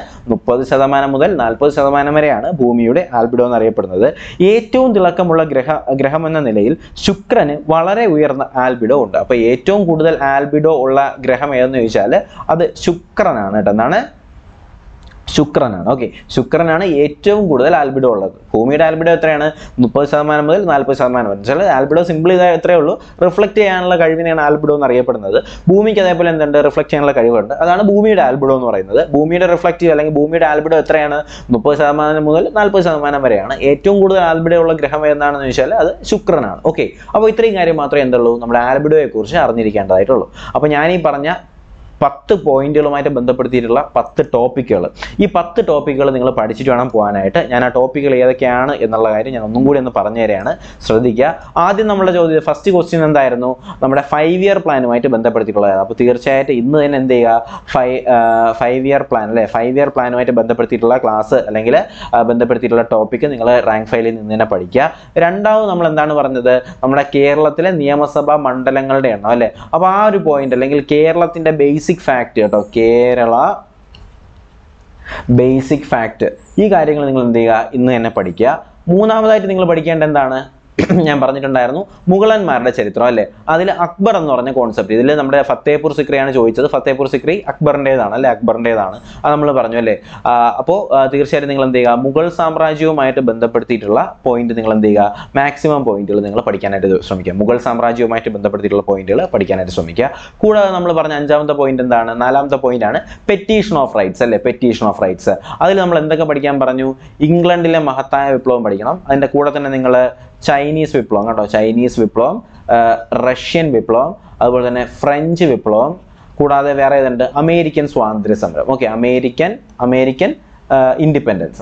30% മുതൽ 40% വരെയാണ് ഭൂമിയുടെ ആൽബിഡോ എന്നറിയപ്പെടുന്നത്. ഏറ്റവും തിളക്കമുള്ള ഗ്രഹം എന്ന നിലയിൽ ശുക്രന് വളരെ ഉയർന്ന ആൽബിഡോ ഉണ്ട്. അപ്പോൾ ഏറ്റവും കൂടുതൽ ആൽബിഡോ ഉള്ള ഗ്രഹം ഏതെന്ന് ചോദിച്ചാൽ അത് ശുക്രനാണ് കേട്ടോ. എന്താണ്? Shukranana. Okay. Shukranana is the albedo. Bhumi's albedo is 30% to 40%. Albedo simply reflect albedo. Bhumi's albedo is reflect albedo. That's Bhumi's albedo. Bhumi's reflective albedo is 30% to 40%. That's Shukranana. Okay. So, this is the albedo. 10 point ലുമായിട്ട് ബന്ധപ്പെടുത്തിയിട്ടുള്ള 10 ടോപ്പിക്കുകൾ ഈ 10 ടോപ്പിക്കുകൾ നിങ്ങൾ പഠിച്ചിട്ട് വേണം പോവാനായിട്ട് ഞാൻ ആ ടോപ്പിക്കുകൾ ഏതൊക്കെയാണ് എന്നുള്ള കാര്യം ഞാൻ ഒന്നും കൂടി ഒന്ന് പറഞ്ഞു തരാനാണ് ശ്രദ്ധിക്കുക ആദ്യം നമ്മൾ ചോദിച്ച ഫസ്റ്റ് ക്വസ്റ്റ്യൻ എന്തായിരുന്നു നമ്മുടെ 5 ഇയർ പ്ലാനുമായിട്ട് ബന്ധപ്പെടുത്തിയിട്ടുള്ളതാണ് അപ്പോൾ തീർച്ചയായിട്ടും ഇന്ന് തന്നെ എന്ത് ചെയ്യുക 5 ഇയർ പ്ലാൻ അല്ലേ 5 ഇയർ പ്ലാനുമായിട്ട് ബന്ധപ്പെടുത്തിയിട്ടുള്ള ക്ലാസ് അല്ലെങ്കിൽ ബന്ധപ്പെടുത്തിയിട്ടുള്ള ടോപ്പിക് നിങ്ങൾ റാങ്ക് ഫയലിൽ നിന്ന് തന്നെ പഠിക്കുക രണ്ടാമത് നമ്മൾ എന്താണ് പറഞ്ഞത് നമ്മുടെ കേരളത്തിലെ നിയമസഭാ മണ്ഡലങ്ങളുടെ എണ്ണം അല്ലേ അപ്പോൾ ആ ഒരു പോയിന്റ് അല്ലെങ്കിൽ കേരളത്തിന്റെ base factor of Kerala basic factor. This is Yambarnitandarno, Mughal and Marda Cheritrale, Adil Akbar and Norna concept. The Fatepur Sikri and Joy, the Fatepur Sikri, Akburnedana, Lakburnedana, Amla Barnole. Apo, the Seranglandega, Mughal Samraju might have been the particular point in Englandega, maximum point in the Padicanate Somica. Mughal Samraju might have been the particular point in the Padicanate Somica. Kuda Namla Barnanjam the point in the Nalam the point and petition of rights, a petition of rights. Adilam Landaka Padicam Barnu, England de Mahata Viplom Padicanum, and the Kuda Ningala. Chinese Viplom, Russian Viplom, French Viplom, American Swandrism. Okay, American independence.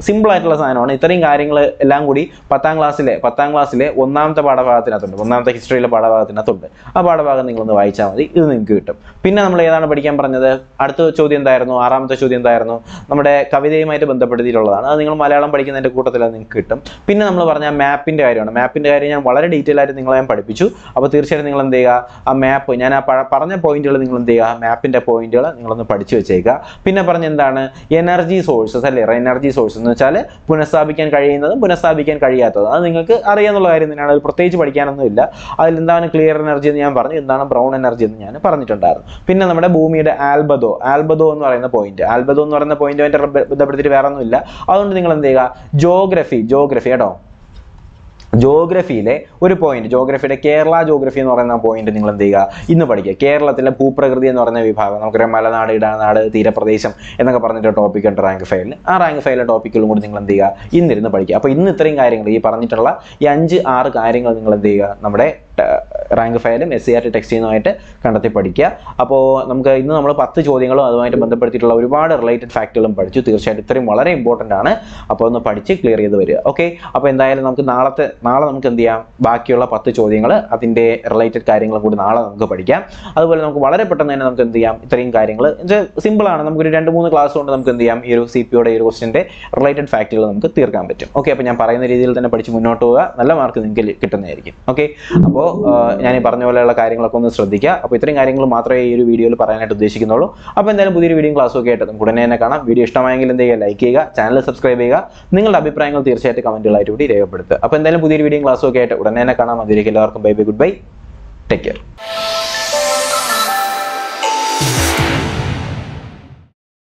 Simple title sign on it. Ring Langudi, Patanglasile, one nam the Badavatinatun, one nam the history of Badavatinatun. A Badavagan on the White Channel, isn't good. Pinamla became another Arthur Chodin Diarno, Aram the Chodin Diarno, Namade Kavide might have been the Padilla, and Malam Padikan and the Kutalan Kutum. Pinamla map in the area, and Valera detail at England Padipichu, about the England they are a map, Yana Parana point in England they are map in the point, England Padichu Chega, Pinaparanjana. Energy sources, Punasabi can carry another, Punasabi can carry at other. I think Ariana Lawyer in another protege by Canada. I'll then clear energy in the brown energy in the Paranitan. Pinamada Bumi at Albado nor in the point, Albado nor in the point, the British Varanilla. I don't think they are geography at all. Geography le one point geography le Kerala geography ennu parayna point ningal endeyga innu padikka Kerala thile bhuprakriti ennu parayna vibhagam namukku Malanadu Idanadu Theerapradesham ennokka parannittu topic and rank file aa rank file topic ulum kodu ningal endeyga innirunnu padikka appo innu ithrayum karyangal ee parannittulla ee 5 6 karyangal ningal endeyga nammade rank file SCRT text ചെയ്യുന്നതായിട്ട് കണ്ടെത്തി പഠിക്കുക അപ്പോൾ നമുക്ക് ഇന്ന് നമ്മൾ 10 ചോദ്യങ്ങളും അതുമായിട്ട് ബന്ധപ്പെട്ടിട്ടുള്ള ഒരുപാട് റിലേറ്റഡ് ഫാക്റ്റുകളും പഠിച്ചു തീർച്ചയായിട്ടും ഇത്രയും വളരെ ഇമ്പോർട്ടന്റ് ആണ് അപ്പോൾ ഒന്ന് പഠിച്ച് ക്ലിയർ ചെയ്തു വരിക ഓക്കേ അപ്പോൾ എന്തായാലും നമുക്ക് നാളെ നമുക്ക് എന്ത് ചെയ്യാം ബാക്കിയുള്ള 10 ചോദ്യങ്ങൾ അതിന്റെ റിലേറ്റഡ് കാര്യങ്ങൾ കൂടി നാളെ നമുക്ക് പഠിക്കാം അതുപോലെ നമുക്ക് വളരെ പെട്ടെന്ന് തന്നെ നമുക്ക് എന്ത് ചെയ്യാം ഇത്രയും കാര്യങ്ങൾ സിമ്പിൾ ആണ് നമുക്ക് ഒരു 2 3 ക്ലാസ് കൊണ്ട് നമുക്ക് എന്ത് ചെയ്യാം ഈ ഒരു സിപിഒയുടെ ഈ ഒരു ക്വസ്റ്റ്യന്റെ റിലേറ്റഡ് ഫാക്റ്റുകൾ നമുക്ക് തീർക്കാൻ പറ്റും ഓക്കേ അപ്പോൾ ഞാൻ പറയുന്ന രീതിയിൽ തന്നെ പഠിച്ച് മുന്നോട്ട് പോവുക നല്ല മാർക്ക് നിങ്ങൾക്ക് കിട്ടുന്നതായിരിക്കും ഓക്കേ അപ്പോൾ Yani Parnola Karing on the Srodica, Pitring Iring Matra video Paranat Deshikinolo, up and then Buddhi reading class okay at them Kudanakana, video stamangle and they like channel subscribe, Ningle Abbey Prangle Theatre comment delight to day. Up and then Buddhi reading class okay at Udanakana, the regular baby goodbye. Take care.